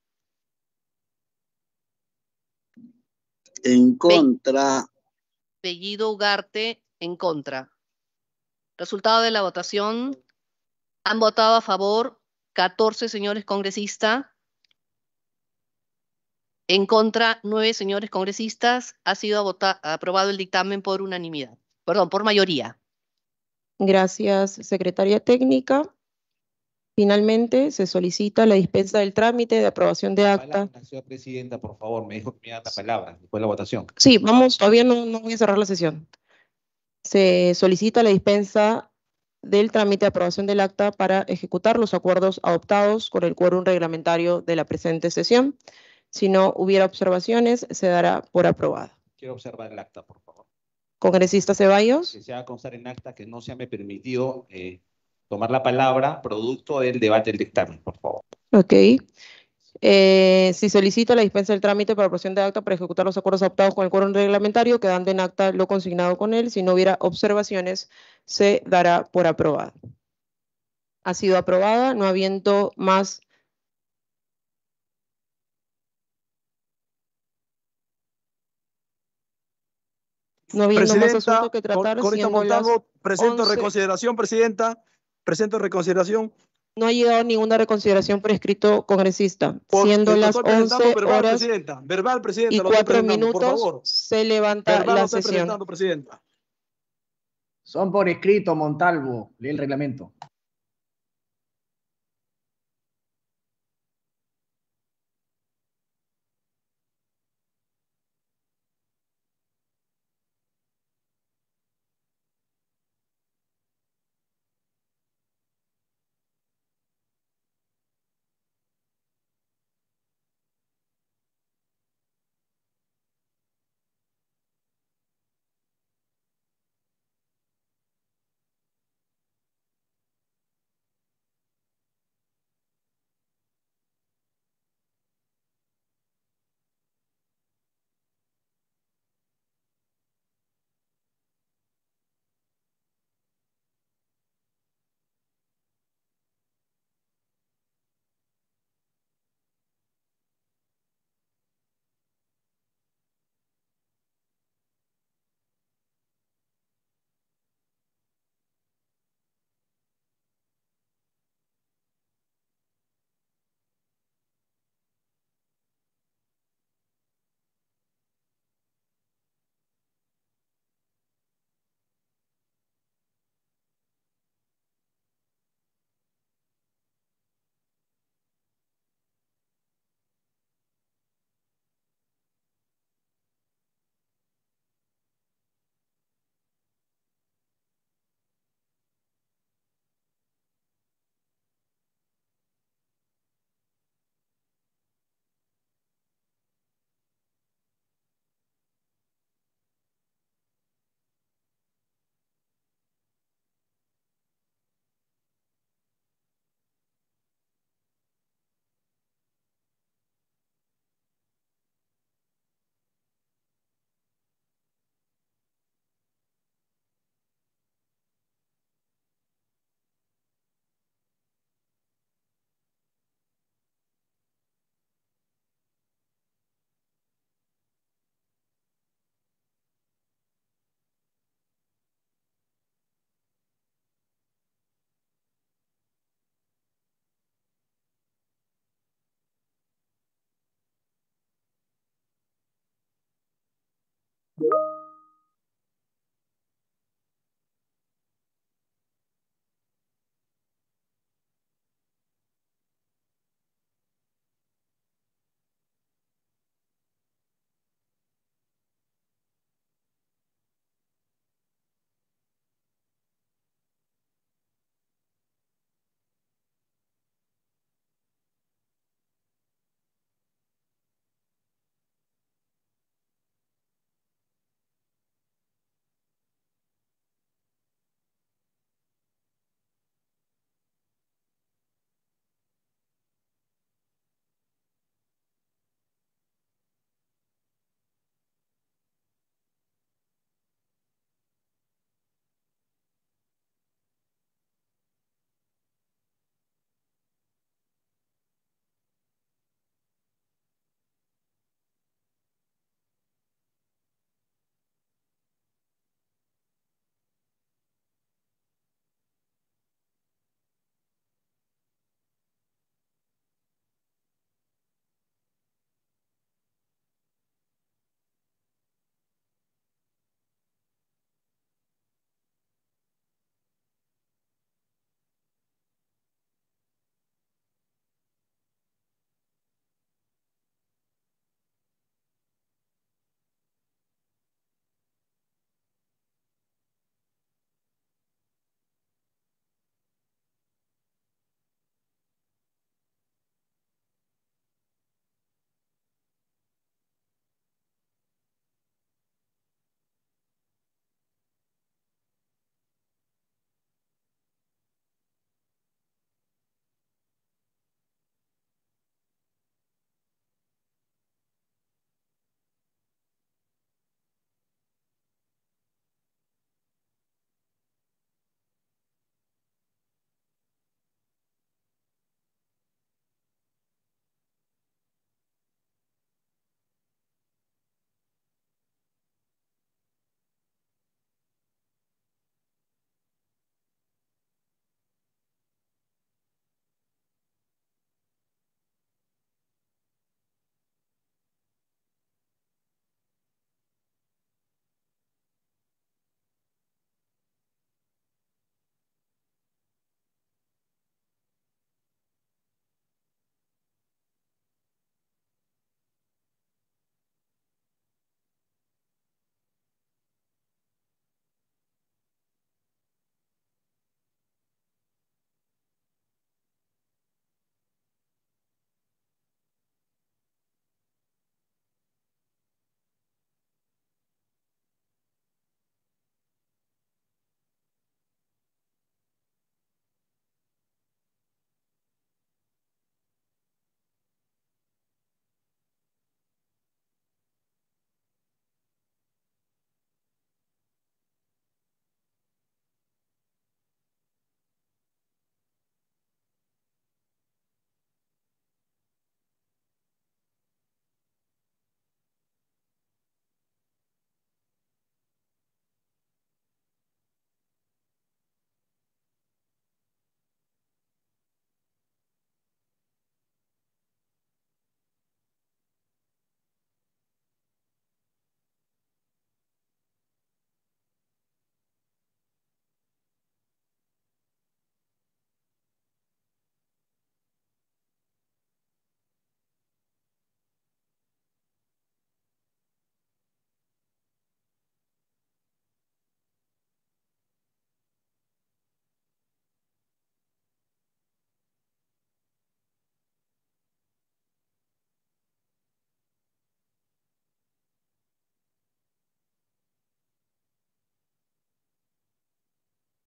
En contra. Bellido Ugarte, en contra. Resultado de la votación. Han votado a favor catorce señores congresistas. En contra, nueve señores congresistas. Ha sido vota, aprobado el dictamen por unanimidad. Perdón, por mayoría. Gracias, secretaria técnica. Finalmente, se solicita la dispensa del trámite de aprobación de acta. Señora presidenta, por favor, me dijo que me da la palabra después de la votación. Sí, vamos, todavía no, no voy a cerrar la sesión. Se solicita la dispensa del trámite de aprobación del acta para ejecutar los acuerdos adoptados con el quórum reglamentario de la presente sesión. Si no hubiera observaciones, se dará por aprobada. Quiero observar el acta, por favor. Congresista Ceballos. Que se haga constar en acta que no se me permitió eh, tomar la palabra producto del debate del dictamen, por favor. Ok. Eh, si solicito la dispensa del trámite para aprobación de acta para ejecutar los acuerdos adoptados con el quórum reglamentario, quedando en acta lo consignado con él, si no hubiera observaciones, se dará por aprobada. Ha sido aprobada, no habiendo más... No habiendo más asunto que tratar. Correcto, Montalvo, presento reconsideración, presidenta. Presento reconsideración. No ha llegado ninguna reconsideración por escrito, congresista. Por, siendo las once verbal, horas presidenta, verbal, presidenta, y cuatro minutos, por favor. Se levanta verbal, la sesión. Presidenta. Son por escrito, Montalvo. Lee el reglamento.